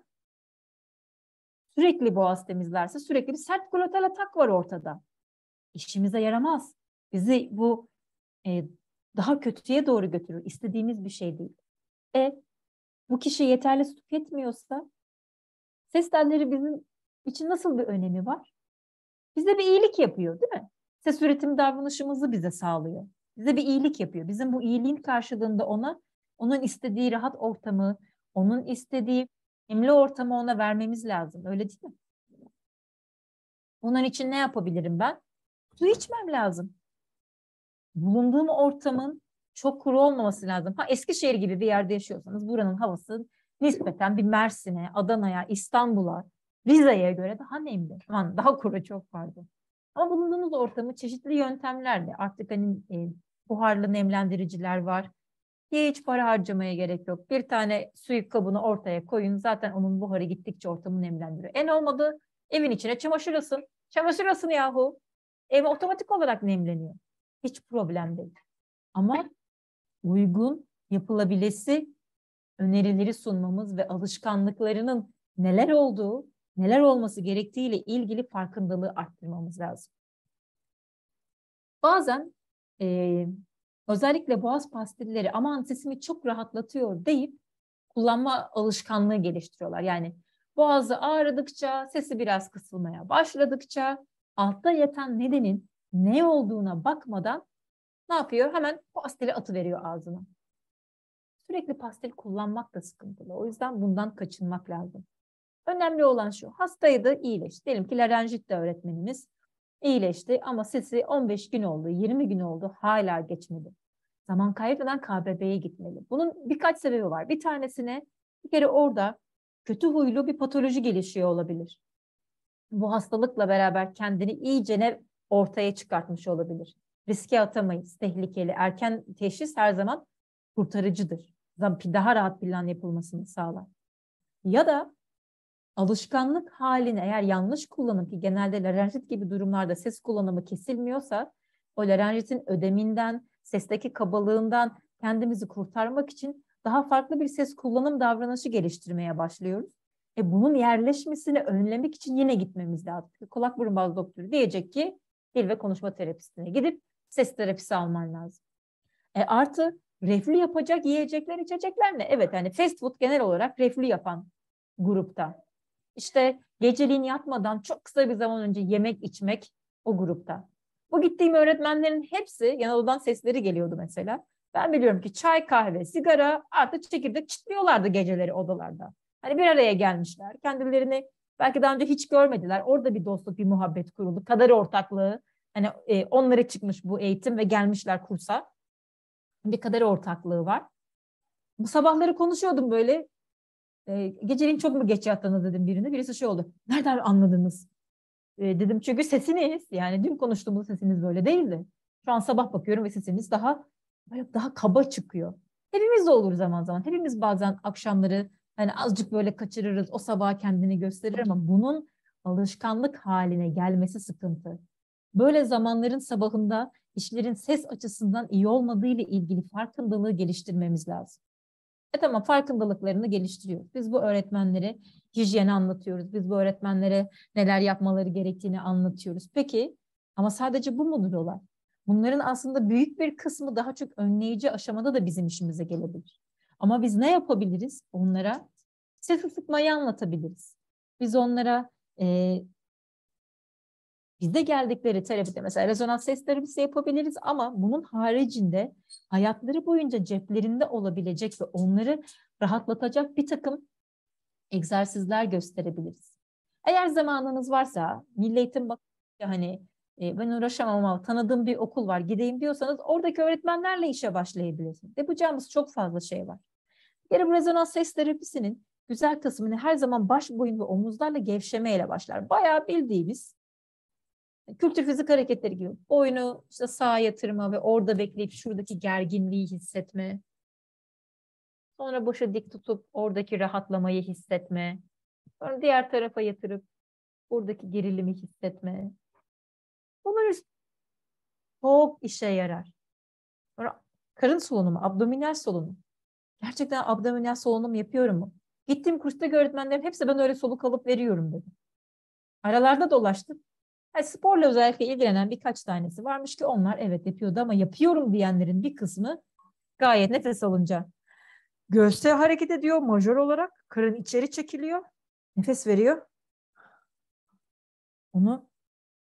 Sürekli boğaz temizlerse sürekli bir sert glotal atak var ortada. İşimize yaramaz. Bizi bu e, daha kötüye doğru götürür. İstediğimiz bir şey değil. E bu kişi yeterli su tüketmiyorsa ses telleri bizim için nasıl bir önemi var? Bize bir iyilik yapıyor, değil mi? Ses üretim davranışımızı bize sağlıyor. Bize bir iyilik yapıyor. Bizim bu iyiliğin karşılığında ona, onun istediği rahat ortamı, onun istediği emli ortamı ona vermemiz lazım. Öyle değil mi? Bunun için ne yapabilirim ben? Su içmem lazım. Bulunduğum ortamın çok kuru olmaması lazım. Ha, Eskişehir gibi bir yerde yaşıyorsanız buranın havası nispeten bir Mersin'e, Adana'ya, İstanbul'a, Rize'ye göre daha nemli. Aman, daha kuru, çok pardon. Ama bulunduğumuz ortamı çeşitli yöntemlerle, artık hani e, buharlı nemlendiriciler var. Hiç para harcamaya gerek yok. Bir tane suyu kabını ortaya koyun. Zaten onun buharı gittikçe ortamı nemlendiriyor. En olmadı evin içine çamaşır asın. Çamaşır asın yahu. Ev otomatik olarak nemleniyor. Hiç problem değil. Ama uygun, yapılabilesi önerileri sunmamız ve alışkanlıklarının neler olduğu, neler olması gerektiğiyle ilgili farkındalığı arttırmamız lazım. Bazen e, özellikle boğaz pastilleri aman sesimi çok rahatlatıyor deyip kullanma alışkanlığı geliştiriyorlar. Yani boğazı ağrıdıkça, sesi biraz kısılmaya başladıkça altta yatan nedenin ne olduğuna bakmadan ne yapıyor? Hemen pastili atıveriyor ağzına. Sürekli pastil kullanmak da sıkıntılı. O yüzden bundan kaçınmak lazım. Önemli olan şu, hastaydı, iyileşti. Diyelim ki larenjit de öğretmenimiz iyileşti ama sesi on beş gün oldu, yirmi gün oldu, hala geçmedi. Zaman kaybeden K B B'ye gitmeli. Bunun birkaç sebebi var. Bir tanesine bir kere orada kötü huylu bir patoloji gelişiyor olabilir. Bu hastalıkla beraber kendini iyicene ortaya çıkartmış olabilir. Riske atamayız, tehlikeli. Erken teşhis her zaman kurtarıcıdır. Daha rahat plan yapılmasını sağlar. Ya da alışkanlık haline eğer yanlış kullanım, ki genelde larenjit gibi durumlarda ses kullanımı kesilmiyorsa, o larenjitin ödeminden, sesteki kabalığından kendimizi kurtarmak için daha farklı bir ses kullanım davranışı geliştirmeye başlıyoruz. E bunun yerleşmesini önlemek için yine gitmemiz lazım. Kulak burun boğaz doktoru diyecek ki dil ve konuşma terapisine gidip ses terapisi alman lazım. E artı reflü yapacak yiyecekler, içecekler mi? Evet, yani fast food genel olarak reflü yapan grupta. İşte geceliğin yatmadan çok kısa bir zaman önce yemek içmek o grupta. Bu gittiğim öğretmenlerin hepsi, yan odadan sesleri geliyordu mesela. Ben biliyorum ki çay, kahve, sigara, artık çekirdek çitliyorlardı geceleri odalarda. Hani bir araya gelmişler. Kendilerini belki daha önce hiç görmediler. Orada bir dostluk, bir muhabbet kuruldu. Kadar ortaklığı. Hani e, onlara çıkmış bu eğitim ve gelmişler kursa. Bir kadar ortaklığı var. Bu sabahları konuşuyordum böyle. E, geceliğin çok mu geç yattığını dedim birine. Birisi şey oldu. Nereden anladınız? E, dedim çünkü sesiniz. Yani dün konuştuğumuz sesiniz böyle değildi. Şu an sabah bakıyorum ve sesiniz daha daha kaba çıkıyor. Hepimiz de olur zaman zaman. Hepimiz bazen akşamları yani azıcık böyle kaçırırız. O sabaha kendini gösterir ama bunun alışkanlık haline gelmesi sıkıntı. Böyle zamanların sabahında işlerin ses açısından iyi olmadığı ile ilgili farkındalığı geliştirmemiz lazım. E tamam, farkındalıklarını geliştiriyoruz. Biz bu öğretmenlere hijyeni anlatıyoruz. Biz bu öğretmenlere neler yapmaları gerektiğini anlatıyoruz. Peki ama sadece bu mudur olay? Bunların aslında büyük bir kısmı daha çok önleyici aşamada da bizim işimize gelebilir. Ama biz ne yapabiliriz? Onlara ses ısıtmayı anlatabiliriz. Biz onlara e, bize geldikleri terapide mesela rezonans ses terapisi yapabiliriz ama bunun haricinde hayatları boyunca ceplerinde olabilecek ve onları rahatlatacak bir takım egzersizler gösterebiliriz. Eğer zamanınız varsa Milli Eğitim Bakanlığı hani ben uğraşamam ama tanıdığım bir okul var gideyim diyorsanız oradaki öğretmenlerle işe başlayabilirsiniz. Yapacağımız çok fazla şey var. Geri rezonans ses terapisinin güzel kısmını her zaman baş, boyun ve omuzlarla gevşemeyle başlar. Bayağı bildiğimiz kültür fizik hareketleri gibi. Boynu işte sağa yatırma ve orada bekleyip şuradaki gerginliği hissetme. Sonra başa dik tutup oradaki rahatlamayı hissetme. Sonra diğer tarafa yatırıp buradaki gerilimi hissetme. Bunlar çok işe yarar. Sonra karın solunumu, abdominal solunum. Gerçekten abdominal solunum yapıyorum mu? Gittiğim kurstaki öğretmenlerin hepsi ben öyle soluk alıp veriyorum dedi. Aralarda dolaştım. Yani sporla özellikle ilgilenen birkaç tanesi varmış ki onlar evet yapıyordu ama yapıyorum diyenlerin bir kısmı gayet nefes alınca göğse hareket ediyor majör olarak. Karın içeri çekiliyor. Nefes veriyor. Onu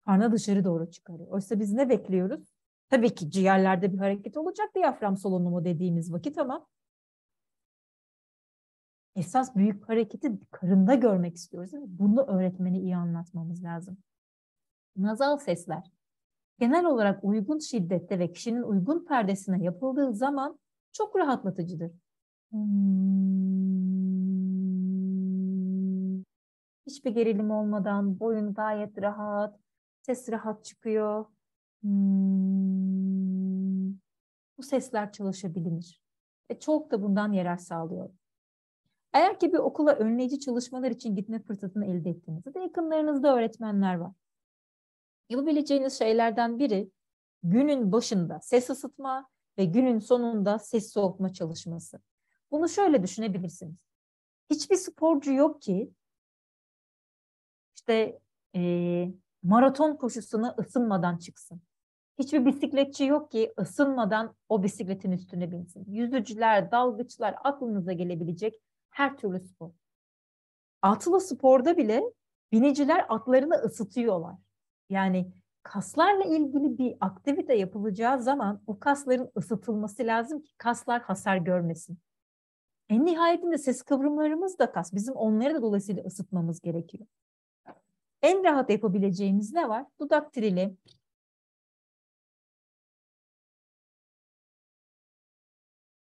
karnı dışarı doğru çıkarıyor. Oysa biz ne bekliyoruz? Tabii ki ciğerlerde bir hareket olacak diyafram solunumu dediğimiz vakit ama esas büyük hareketi karında görmek istiyoruz. Bunu öğretmeni iyi anlatmamız lazım. Nazal sesler. Genel olarak uygun şiddette ve kişinin uygun perdesine yapıldığı zaman çok rahatlatıcıdır. Hiçbir gerilim olmadan boyun gayet rahat, ses rahat çıkıyor. Bu sesler çalışabilir. Ve çok da bundan yarar sağlıyor. Eğer ki bir okula önleyici çalışmalar için gitme fırsatını elde ettiğinizde de yakınlarınızda öğretmenler var. Yapabileceğiniz şeylerden biri günün başında ses ısıtma ve günün sonunda ses soğutma çalışması. Bunu şöyle düşünebilirsiniz. Hiçbir sporcu yok ki işte e, maraton koşusuna ısınmadan çıksın. Hiçbir bisikletçi yok ki ısınmadan o bisikletin üstüne binsin. Yüzücüler, dalgıçlar aklınıza gelebilecek her türlü spor. Atılı sporda bile biniciler atlarını ısıtıyorlar. Yani kaslarla ilgili bir aktivite yapılacağı zaman o kasların ısıtılması lazım ki kaslar hasar görmesin. En nihayetinde ses kıvrımlarımız da kas. Bizim onları da dolayısıyla ısıtmamız gerekiyor. En rahat yapabileceğimiz ne var? Dudak trili.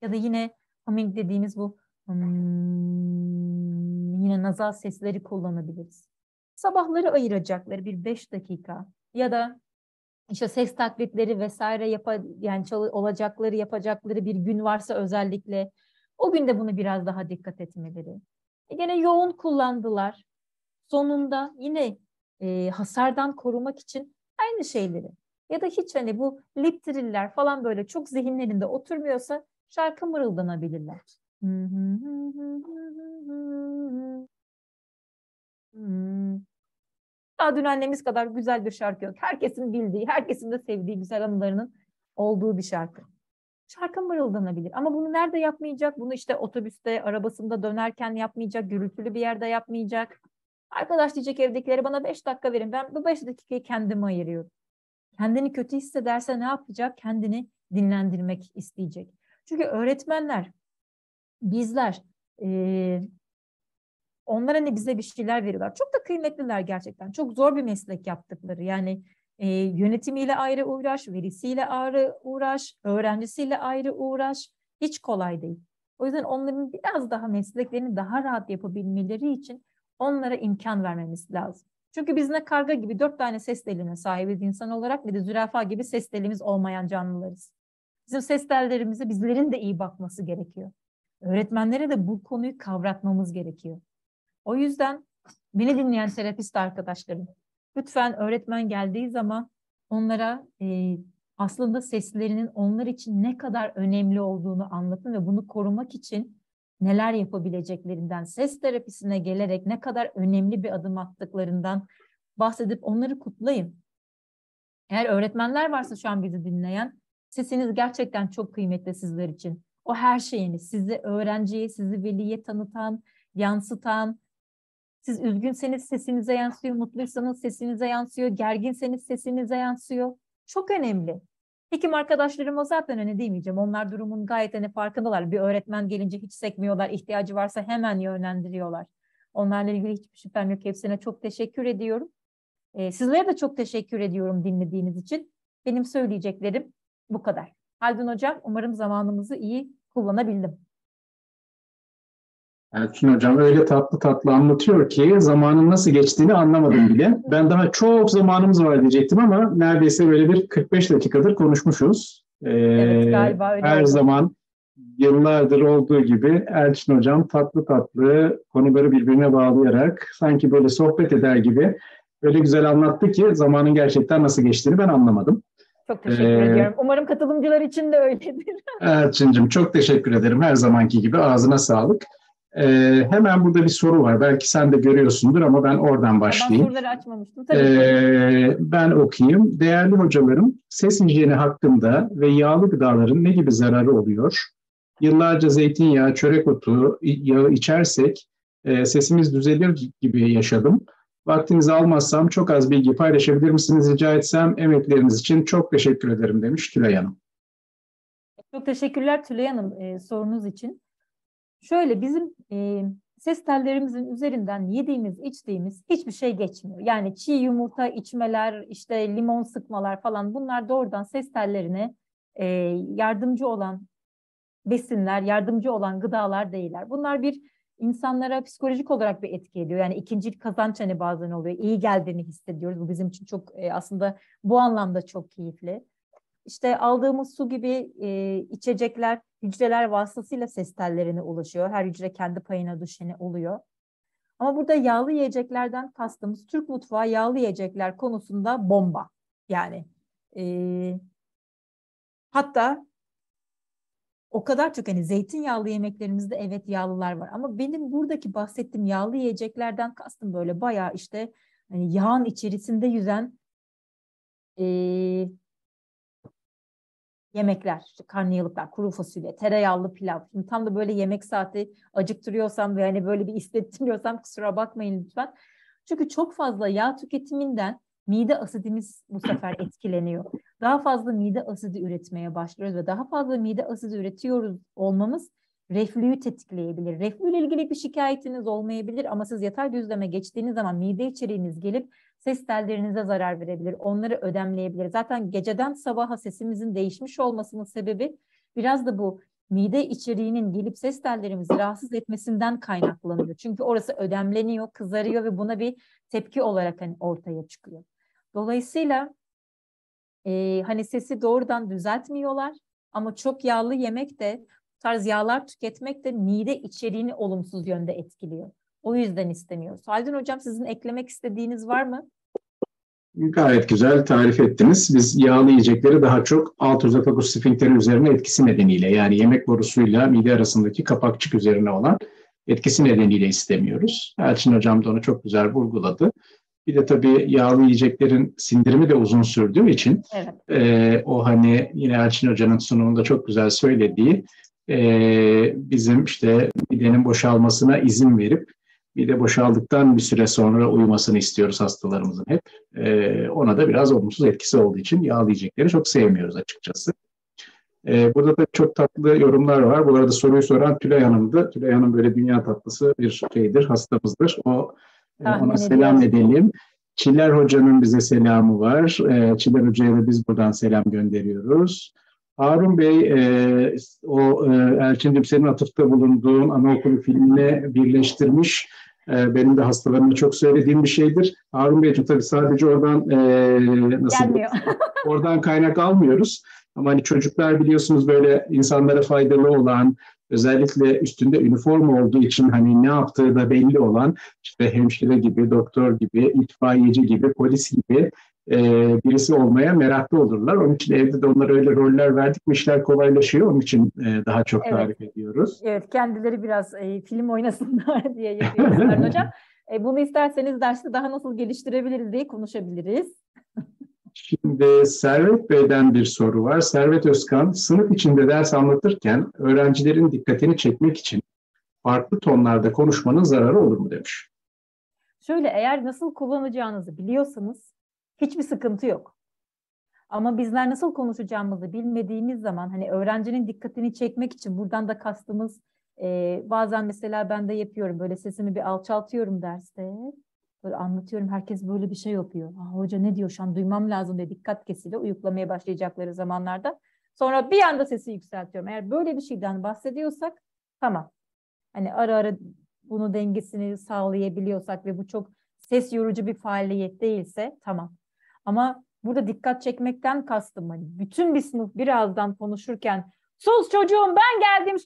Ya da yine humming dediğimiz bu hmm, yine nazal sesleri kullanabiliriz. Sabahları ayıracakları bir beş dakika ya da işte ses taklitleri vesaire yapa, yani olacakları yapacakları bir gün varsa özellikle o günde bunu biraz daha dikkat etmeleri. E gene yoğun kullandılar. Sonunda yine e, hasardan korumak için aynı şeyleri ya da hiç hani bu lip triller falan böyle çok zihinlerinde oturmuyorsa şarkı mırıldanabilirler. Daha dün annemiz kadar güzel bir şarkı yok. Herkesin bildiği, herkesin de sevdiği güzel anılarının olduğu bir şarkı. Şarkı mırıldanabilir ama bunu nerede yapmayacak? Bunu işte otobüste, arabasında dönerken yapmayacak, gürültülü bir yerde yapmayacak. Arkadaş diyecek evdekileri bana beş dakika verin. Ben bu beş dakikayı kendime ayırıyorum. Kendini kötü hissederse ne yapacak? Kendini dinlendirmek isteyecek. Çünkü öğretmenler, bizler, e, onlar hani bize bir şeyler veriyorlar. Çok da kıymetliler gerçekten. Çok zor bir meslek yaptıkları. Yani e, yönetimiyle ayrı uğraş, verisiyle ayrı uğraş, öğrencisiyle ayrı uğraş. Hiç kolay değil. O yüzden onların biraz daha mesleklerini daha rahat yapabilmeleri için onlara imkan vermemiz lazım. Çünkü biz ne karga gibi dört tane ses teline sahibiz insan olarak ne de zürafa gibi ses telimiz olmayan canlılarız. Bizim ses tellerimize bizlerin de iyi bakması gerekiyor. Öğretmenlere de bu konuyu kavratmamız gerekiyor. O yüzden beni dinleyen terapist arkadaşlarım, lütfen öğretmen geldiği zaman onlara e, aslında seslerinin onlar için ne kadar önemli olduğunu anlatın ve bunu korumak için neler yapabileceklerinden, ses terapisine gelerek ne kadar önemli bir adım attıklarından bahsedip onları kutlayın. Eğer öğretmenler varsa şu an bizi dinleyen, sesiniz gerçekten çok kıymetli sizler için. O her şeyini, sizi öğrenciye, sizi veliye tanıtan, yansıtan, siz üzgünseniz sesinize yansıyor, mutluysanız sesinize yansıyor, gerginseniz sesinize yansıyor. Çok önemli. Hekim arkadaşlarıma zaten öyle demeyeceğim. Onlar durumun gayet hani farkındalar. Bir öğretmen gelince hiç sekmiyorlar. İhtiyacı varsa hemen yönlendiriyorlar. Onlarla ilgili hiçbir şüphem yok. Hepsine çok teşekkür ediyorum. E, sizlere de çok teşekkür ediyorum dinlediğiniz için. Benim söyleyeceklerim bu kadar. Haldun Hocam, umarım zamanımızı iyi kullanabildim. Elçin Hocam öyle tatlı tatlı anlatıyor ki zamanın nasıl geçtiğini anlamadım bile. Ben daha çok zamanımız var diyecektim ama neredeyse böyle bir kırk beş dakikadır konuşmuşuz. Ee, evet, galiba öyle. Her oldu. Zaman yıllardır olduğu gibi Elçin Hocam tatlı tatlı konuları birbirine bağlayarak sanki böyle sohbet eder gibi öyle güzel anlattı ki zamanın gerçekten nasıl geçtiğini ben anlamadım. Çok teşekkür ee, ediyorum. Umarım katılımcılar için de öyledir. Elçin'cim çok teşekkür ederim. Her zamanki gibi ağzına sağlık. Ee, hemen burada bir soru var. Belki sen de görüyorsundur ama ben oradan başlayayım. Ben soruları açmamıştım. Tabii. Ee, ben okuyayım. Değerli hocalarım, ses hijyeni hakkında ve yağlı gıdaların ne gibi zararı oluyor? Yıllarca zeytinyağı, çörek otu, yağı içersek e, sesimiz düzelir gibi yaşadım. Vaktinizi almazsam çok az bilgi paylaşabilir misiniz? Rica etsem emekleriniz için çok teşekkür ederim demiş Tülay Hanım. Çok teşekkürler Tülay Hanım e, sorunuz için. Şöyle bizim e, ses tellerimizin üzerinden yediğimiz, içtiğimiz hiçbir şey geçmiyor. Yani çiğ yumurta içmeler, işte limon sıkmalar falan bunlar doğrudan ses tellerine e, yardımcı olan besinler, yardımcı olan gıdalar değiller. Bunlar bir insanlara psikolojik olarak bir etki ediyor. Yani ikinci kazanç hani bazen oluyor. İyi geldiğini hissediyoruz. Bu bizim için çok e, aslında bu anlamda çok keyifli. İşte aldığımız su gibi e, içecekler, hücreler vasıtasıyla ses tellerine ulaşıyor. Her hücre kendi payına düşeni oluyor. Ama burada yağlı yiyeceklerden kastımız Türk mutfağı yağlı yiyecekler konusunda bomba. Yani e, hatta o kadar çok hani zeytinyağlı yemeklerimizde evet yağlılar var. Ama benim buradaki bahsettiğim yağlı yiyeceklerden kastım böyle bayağı işte hani yağın içerisinde yüzen E, yemekler, işte karnıyarıklar, kuru fasulye, tereyağlı pilav. Şimdi tam da böyle yemek saati acıktırıyorsam ve hani böyle bir hissettiriyorsam kusura bakmayın lütfen. Çünkü çok fazla yağ tüketiminden mide asidimiz bu sefer etkileniyor. Daha fazla mide asidi üretmeye başlıyoruz ve daha fazla mide asidi üretiyoruz olmamız reflüyü tetikleyebilir. Reflüyle ilgili bir şikayetiniz olmayabilir ama siz yatay düzleme geçtiğiniz zaman mide içeriğiniz gelip ses tellerinize zarar verebilir, onları ödemleyebilir. Zaten geceden sabaha sesimizin değişmiş olmasının sebebi biraz da bu mide içeriğinin gelip ses tellerimizi rahatsız etmesinden kaynaklanıyor. Çünkü orası ödemleniyor, kızarıyor ve buna bir tepki olarak hani ortaya çıkıyor. Dolayısıyla e, hani sesi doğrudan düzeltmiyorlar ama çok yağlı yemek de, tarz yağlar tüketmek de mide içeriğini olumsuz yönde etkiliyor. O yüzden istemiyoruz. Haldun Hocam sizin eklemek istediğiniz var mı? Gayet güzel tarif ettiniz. Biz yağlı yiyecekleri daha çok alt özofagus sfinkterin üzerine etkisi nedeniyle yani yemek borusuyla mide arasındaki kapakçık üzerine olan etkisi nedeniyle istemiyoruz. Elçin Hocam da onu çok güzel vurguladı. Bir de tabii yağlı yiyeceklerin sindirimi de uzun sürdüğü için evet. e, o hani yine Elçin Hoca'nın sunumunda çok güzel söylediği e, bizim işte midenin boşalmasına izin verip mide boşaldıktan bir süre sonra uyumasını istiyoruz hastalarımızın hep. Ee, ona da biraz olumsuz etkisi olduğu için yağlı yiyecekleri çok sevmiyoruz açıkçası. Ee, burada da çok tatlı yorumlar var. Bu arada soruyu soran Tülay Hanım'dı. Tülay Hanım böyle dünya tatlısı bir şeydir, hastamızdır. O Tahmin ona selam ediyorsun. edelim. Çiller Hoca'nın bize selamı var. Ee, Çiller Hoca'ya da biz buradan selam gönderiyoruz. Harun Bey, e, o e, Elçin'cim senin atıfta bulunduğun anaokulu filmine birleştirmiş. E, benim de hastalarıma çok söylediğim bir şeydir. Harun Bey'cim tabii sadece oradan e, nasıl oradan kaynak almıyoruz. Ama hani çocuklar biliyorsunuz böyle insanlara faydalı olan, özellikle üstünde üniforma olduğu için hani ne yaptığı da belli olan, işte hemşire gibi, doktor gibi, itfaiyeci gibi, polis gibi birisi olmaya meraklı olurlar. Onun için evde de onlara öyle roller verdik mi işler kolaylaşıyor. Onun için daha çok tarif evet. ediyoruz. Evet, kendileri biraz e, film oynasınlar diye yapıyorlar hocam. E, bunu isterseniz derste daha nasıl geliştirebiliriz diye konuşabiliriz. Şimdi Servet Bey'den bir soru var. Servet Özkan, sınıf içinde ders anlatırken öğrencilerin dikkatini çekmek için farklı tonlarda konuşmanın zararı olur mu demiş. Şöyle, eğer nasıl kullanacağınızı biliyorsanız hiçbir sıkıntı yok. Ama bizler nasıl konuşacağımızı bilmediğimiz zaman hani öğrencinin dikkatini çekmek için buradan da kastımız e, bazen mesela ben de yapıyorum böyle sesimi bir alçaltıyorum derste. Böyle anlatıyorum, herkes böyle bir şey yapıyor. Aa, hoca ne diyor şu an, duymam lazım diye dikkat kesiliyor uyuklamaya başlayacakları zamanlarda. Sonra bir anda sesi yükseltiyorum. Eğer böyle bir şeyden bahsediyorsak tamam. Hani ara ara bunu dengesini sağlayabiliyorsak ve bu çok ses yorucu bir faaliyet değilse tamam. Ama burada dikkat çekmekten kastım hani bütün bir sınıf birazdan konuşurken sus çocuğum ben geldim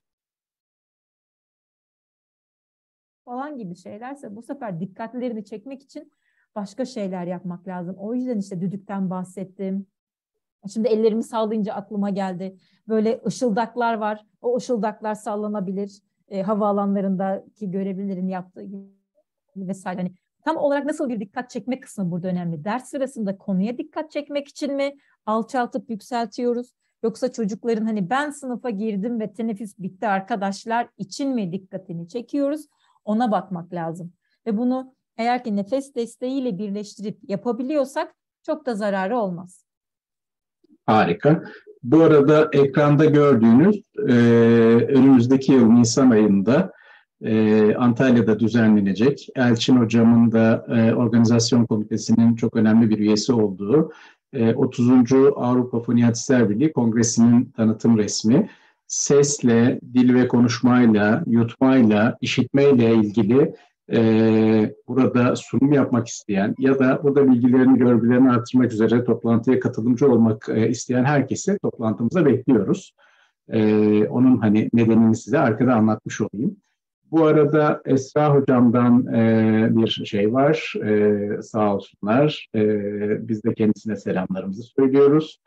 falan gibi şeylerse bu sefer dikkatlerini çekmek için başka şeyler yapmak lazım. O yüzden işte düdükten bahsettim. Şimdi ellerimi sallayınca aklıma geldi. Böyle ışıldaklar var. O ışıldaklar sallanabilir. E, havaalanlarındaki görevlilerin yaptığı gibi vesaire. Hani tam olarak nasıl bir dikkat çekme kısmı burada önemli. Ders sırasında konuya dikkat çekmek için mi alçaltıp yükseltiyoruz? Yoksa çocukların hani ben sınıfa girdim ve teneffüs bitti arkadaşlar için mi dikkatini çekiyoruz? Ona bakmak lazım. Ve bunu eğer ki nefes desteğiyle birleştirip yapabiliyorsak çok da zararı olmaz. Harika. Bu arada ekranda gördüğünüz e, önümüzdeki yıl Nisan ayında e, Antalya'da düzenlenecek. Elçin Hocam'ın da e, organizasyon komitesinin çok önemli bir üyesi olduğu e, otuzuncu Avrupa Foniyatri Birliği Kongresi'nin tanıtım resmi. Sesle, dil ve konuşmayla, yutmayla, işitmeyle ilgili e, burada sunum yapmak isteyen ya da burada bilgilerini, görgülerini artırmak üzere toplantıya katılımcı olmak e, isteyen herkesi toplantımıza bekliyoruz. E, onun hani nedenini size arkada anlatmış olayım. Bu arada Esra Hocam'dan e, bir şey var, e, sağ olsunlar. E, biz de kendisine selamlarımızı söylüyoruz.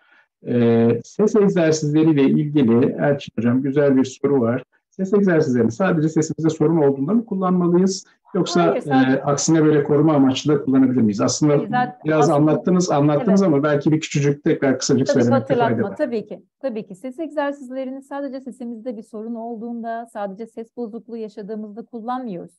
Ee, ses egzersizleriyle ilgili Elçin Hocam güzel bir soru var. Ses egzersizlerini sadece sesimize sorun olduğunda mı kullanmalıyız? Yoksa hayır, sadece... e, aksine böyle koruma amaçlı kullanabilir miyiz? Aslında hayır, zaten, biraz aslında... anlattınız, anlattınız evet. Ama belki bir küçücük tekrar kısacık tabii söylemekte fayda var. Tabii ki, tabii ki. Ses egzersizlerini sadece sesimizde bir sorun olduğunda, sadece ses bozukluğu yaşadığımızda kullanmıyoruz.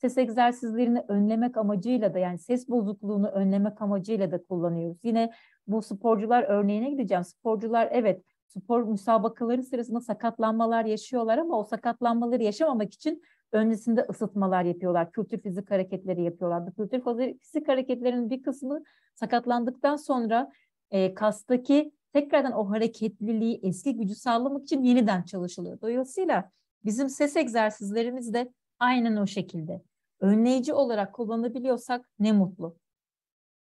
Ses egzersizlerini önlemek amacıyla da, yani ses bozukluğunu önlemek amacıyla da kullanıyoruz. Yine bu sporcular örneğine gideceğim. Sporcular evet spor müsabakaları sırasında sakatlanmalar yaşıyorlar ama o sakatlanmaları yaşamamak için öncesinde ısıtmalar yapıyorlar. Kültür fizik hareketleri yapıyorlar. Bu kültür fizik hareketlerinin bir kısmı sakatlandıktan sonra e, kastaki tekrardan o hareketliliği, eski gücü sağlamak için yeniden çalışılıyor. Dolayısıyla bizim ses egzersizlerimiz de aynen o şekilde. Önleyici olarak kullanabiliyorsak ne mutlu.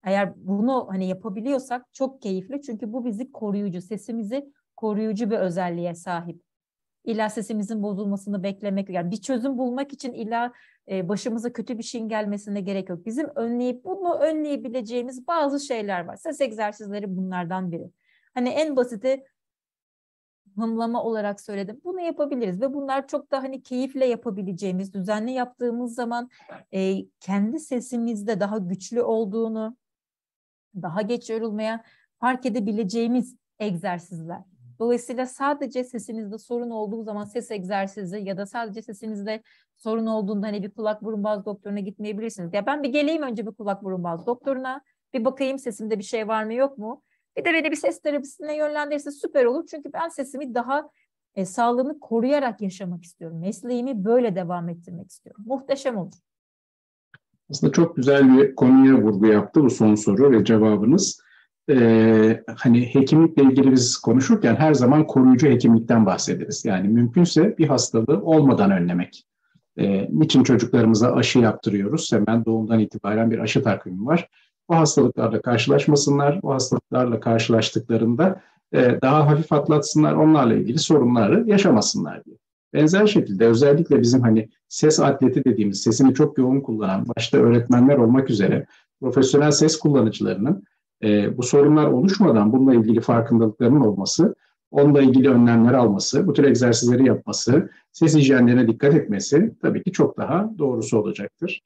Eğer bunu hani yapabiliyorsak çok keyifli. Çünkü bu bizi koruyucu, sesimizi koruyucu bir özelliğe sahip. İlla sesimizin bozulmasını beklemek, yani bir çözüm bulmak için illa başımıza kötü bir şeyin gelmesine gerek yok. Bizim önleyip bunu önleyebileceğimiz bazı şeyler var. Ses egzersizleri bunlardan biri. Hani en basiti hımlama olarak söyledim. Bunu yapabiliriz ve bunlar çok da hani keyifle yapabileceğimiz, düzenli yaptığımız zaman e, kendi sesimizde daha güçlü olduğunu, daha geç yorulmaya fark edebileceğimiz egzersizler. Dolayısıyla sadece sesinizde sorun olduğu zaman ses egzersizi ya da sadece sesinizde sorun olduğunda hani bir kulak burun boğaz doktoruna gitmeyebilirsiniz. Ya ben bir geleyim önce bir kulak burun boğaz doktoruna, bir bakayım sesimde bir şey var mı yok mu? Bir de beni bir ses terapisine yönlendirirse süper olur. Çünkü ben sesimi daha e, sağlığını koruyarak yaşamak istiyorum. Mesleğimi böyle devam ettirmek istiyorum. Muhteşem olur. Aslında çok güzel bir konuya vurgu yaptı bu son soru ve cevabınız. Ee, hani hekimlikle ilgili biz konuşurken her zaman koruyucu hekimlikten bahsederiz. Yani mümkünse bir hastalığı olmadan önlemek. Ee, niçin çocuklarımıza aşı yaptırıyoruz? Hemen doğumdan itibaren bir aşı takvimi var. O hastalıklarla karşılaşmasınlar, o hastalıklarla karşılaştıklarında e, daha hafif atlatsınlar, onlarla ilgili sorunları yaşamasınlar diye. Benzer şekilde özellikle bizim hani ses atleti dediğimiz, sesini çok yoğun kullanan, başta öğretmenler olmak üzere profesyonel ses kullanıcılarının e, bu sorunlar oluşmadan bununla ilgili farkındalıklarının olması, onunla ilgili önlemler alması, bu tür egzersizleri yapması, ses hijyenlerine dikkat etmesi tabii ki çok daha doğrusu olacaktır.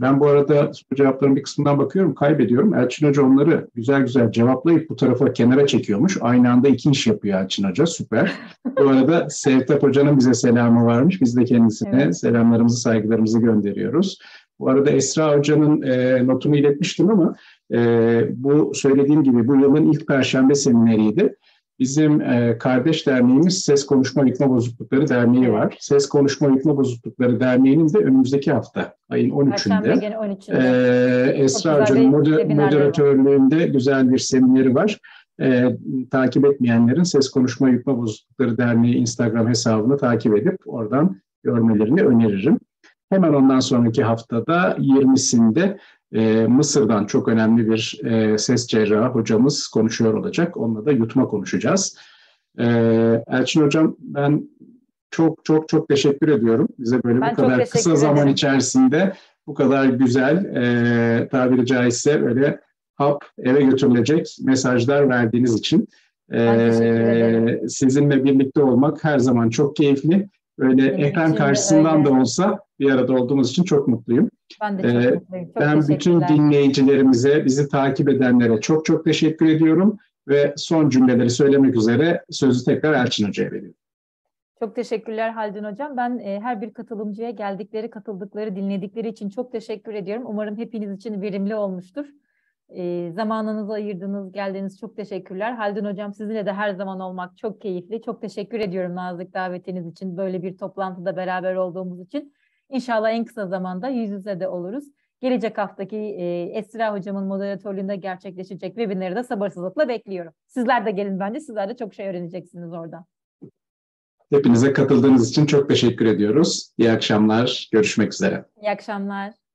Ben bu arada soru cevapların bir kısmından bakıyorum, kaybediyorum. Elçin Hoca onları güzel güzel cevaplayıp bu tarafa kenara çekiyormuş. Aynı anda iki iş yapıyor Elçin Hoca, süper. Bu arada Sevtap Hoca'nın bize selamı varmış. Biz de kendisine evet. Selamlarımızı, saygılarımızı gönderiyoruz. Bu arada Esra Hoca'nın e, notunu iletmiştim ama e, bu söylediğim gibi bu yılın ilk Perşembe semineriydi. Bizim e, kardeş derneğimiz Ses Konuşma Yıkma Bozuklukları Derneği var. Ses Konuşma Yıkma Bozuklukları Derneği'nin de önümüzdeki hafta ayın on üçünde, on üçünde. E, Esra Hoca'nın moder- moderatörlüğünde güzel bir semineri var. E, takip etmeyenlerin Ses Konuşma Yıkma Bozuklukları Derneği Instagram hesabını takip edip oradan görmelerini öneririm. Hemen ondan sonraki haftada yirmisinde e, Mısır'dan çok önemli bir e, ses cerrahı hocamız konuşuyor olacak. Onunla da yutma konuşacağız. E, Elçin Hocam, ben çok çok çok teşekkür ediyorum. Bize böyle ben bu kadar kısa ederim. zaman içerisinde bu kadar güzel, e, tabiri caizse böyle hap eve götürülecek mesajlar verdiğiniz için. E, sizinle birlikte olmak her zaman çok keyifli. Öyle Benim ekran karşısından öyle. da olsa bir arada olduğumuz için çok mutluyum. Ben de çok ee, mutluyum. Çok ben bütün dinleyicilerimize, bizi takip edenlere çok çok teşekkür ediyorum. Ve son cümleleri söylemek üzere sözü tekrar Elçin Hoca'ya veriyorum. Çok teşekkürler Haldun Hocam. Ben e, her bir katılımcıya geldikleri, katıldıkları, dinledikleri için çok teşekkür ediyorum. Umarım hepiniz için verimli olmuştur. E, zamanınızı ayırdınız, geldiniz. Çok teşekkürler. Haldun Hocam, sizinle de her zaman olmak çok keyifli. Çok teşekkür ediyorum nazik davetiniz için, böyle bir toplantıda beraber olduğumuz için. İnşallah en kısa zamanda yüz yüze de oluruz. Gelecek haftaki e, Esra Hocam'ın moderatörlüğünde gerçekleşecek webinarı da sabırsızlıkla bekliyorum. Sizler de gelin, bence sizler de çok şey öğreneceksiniz oradan. Hepinize katıldığınız için çok teşekkür ediyoruz. İyi akşamlar, görüşmek üzere. İyi akşamlar.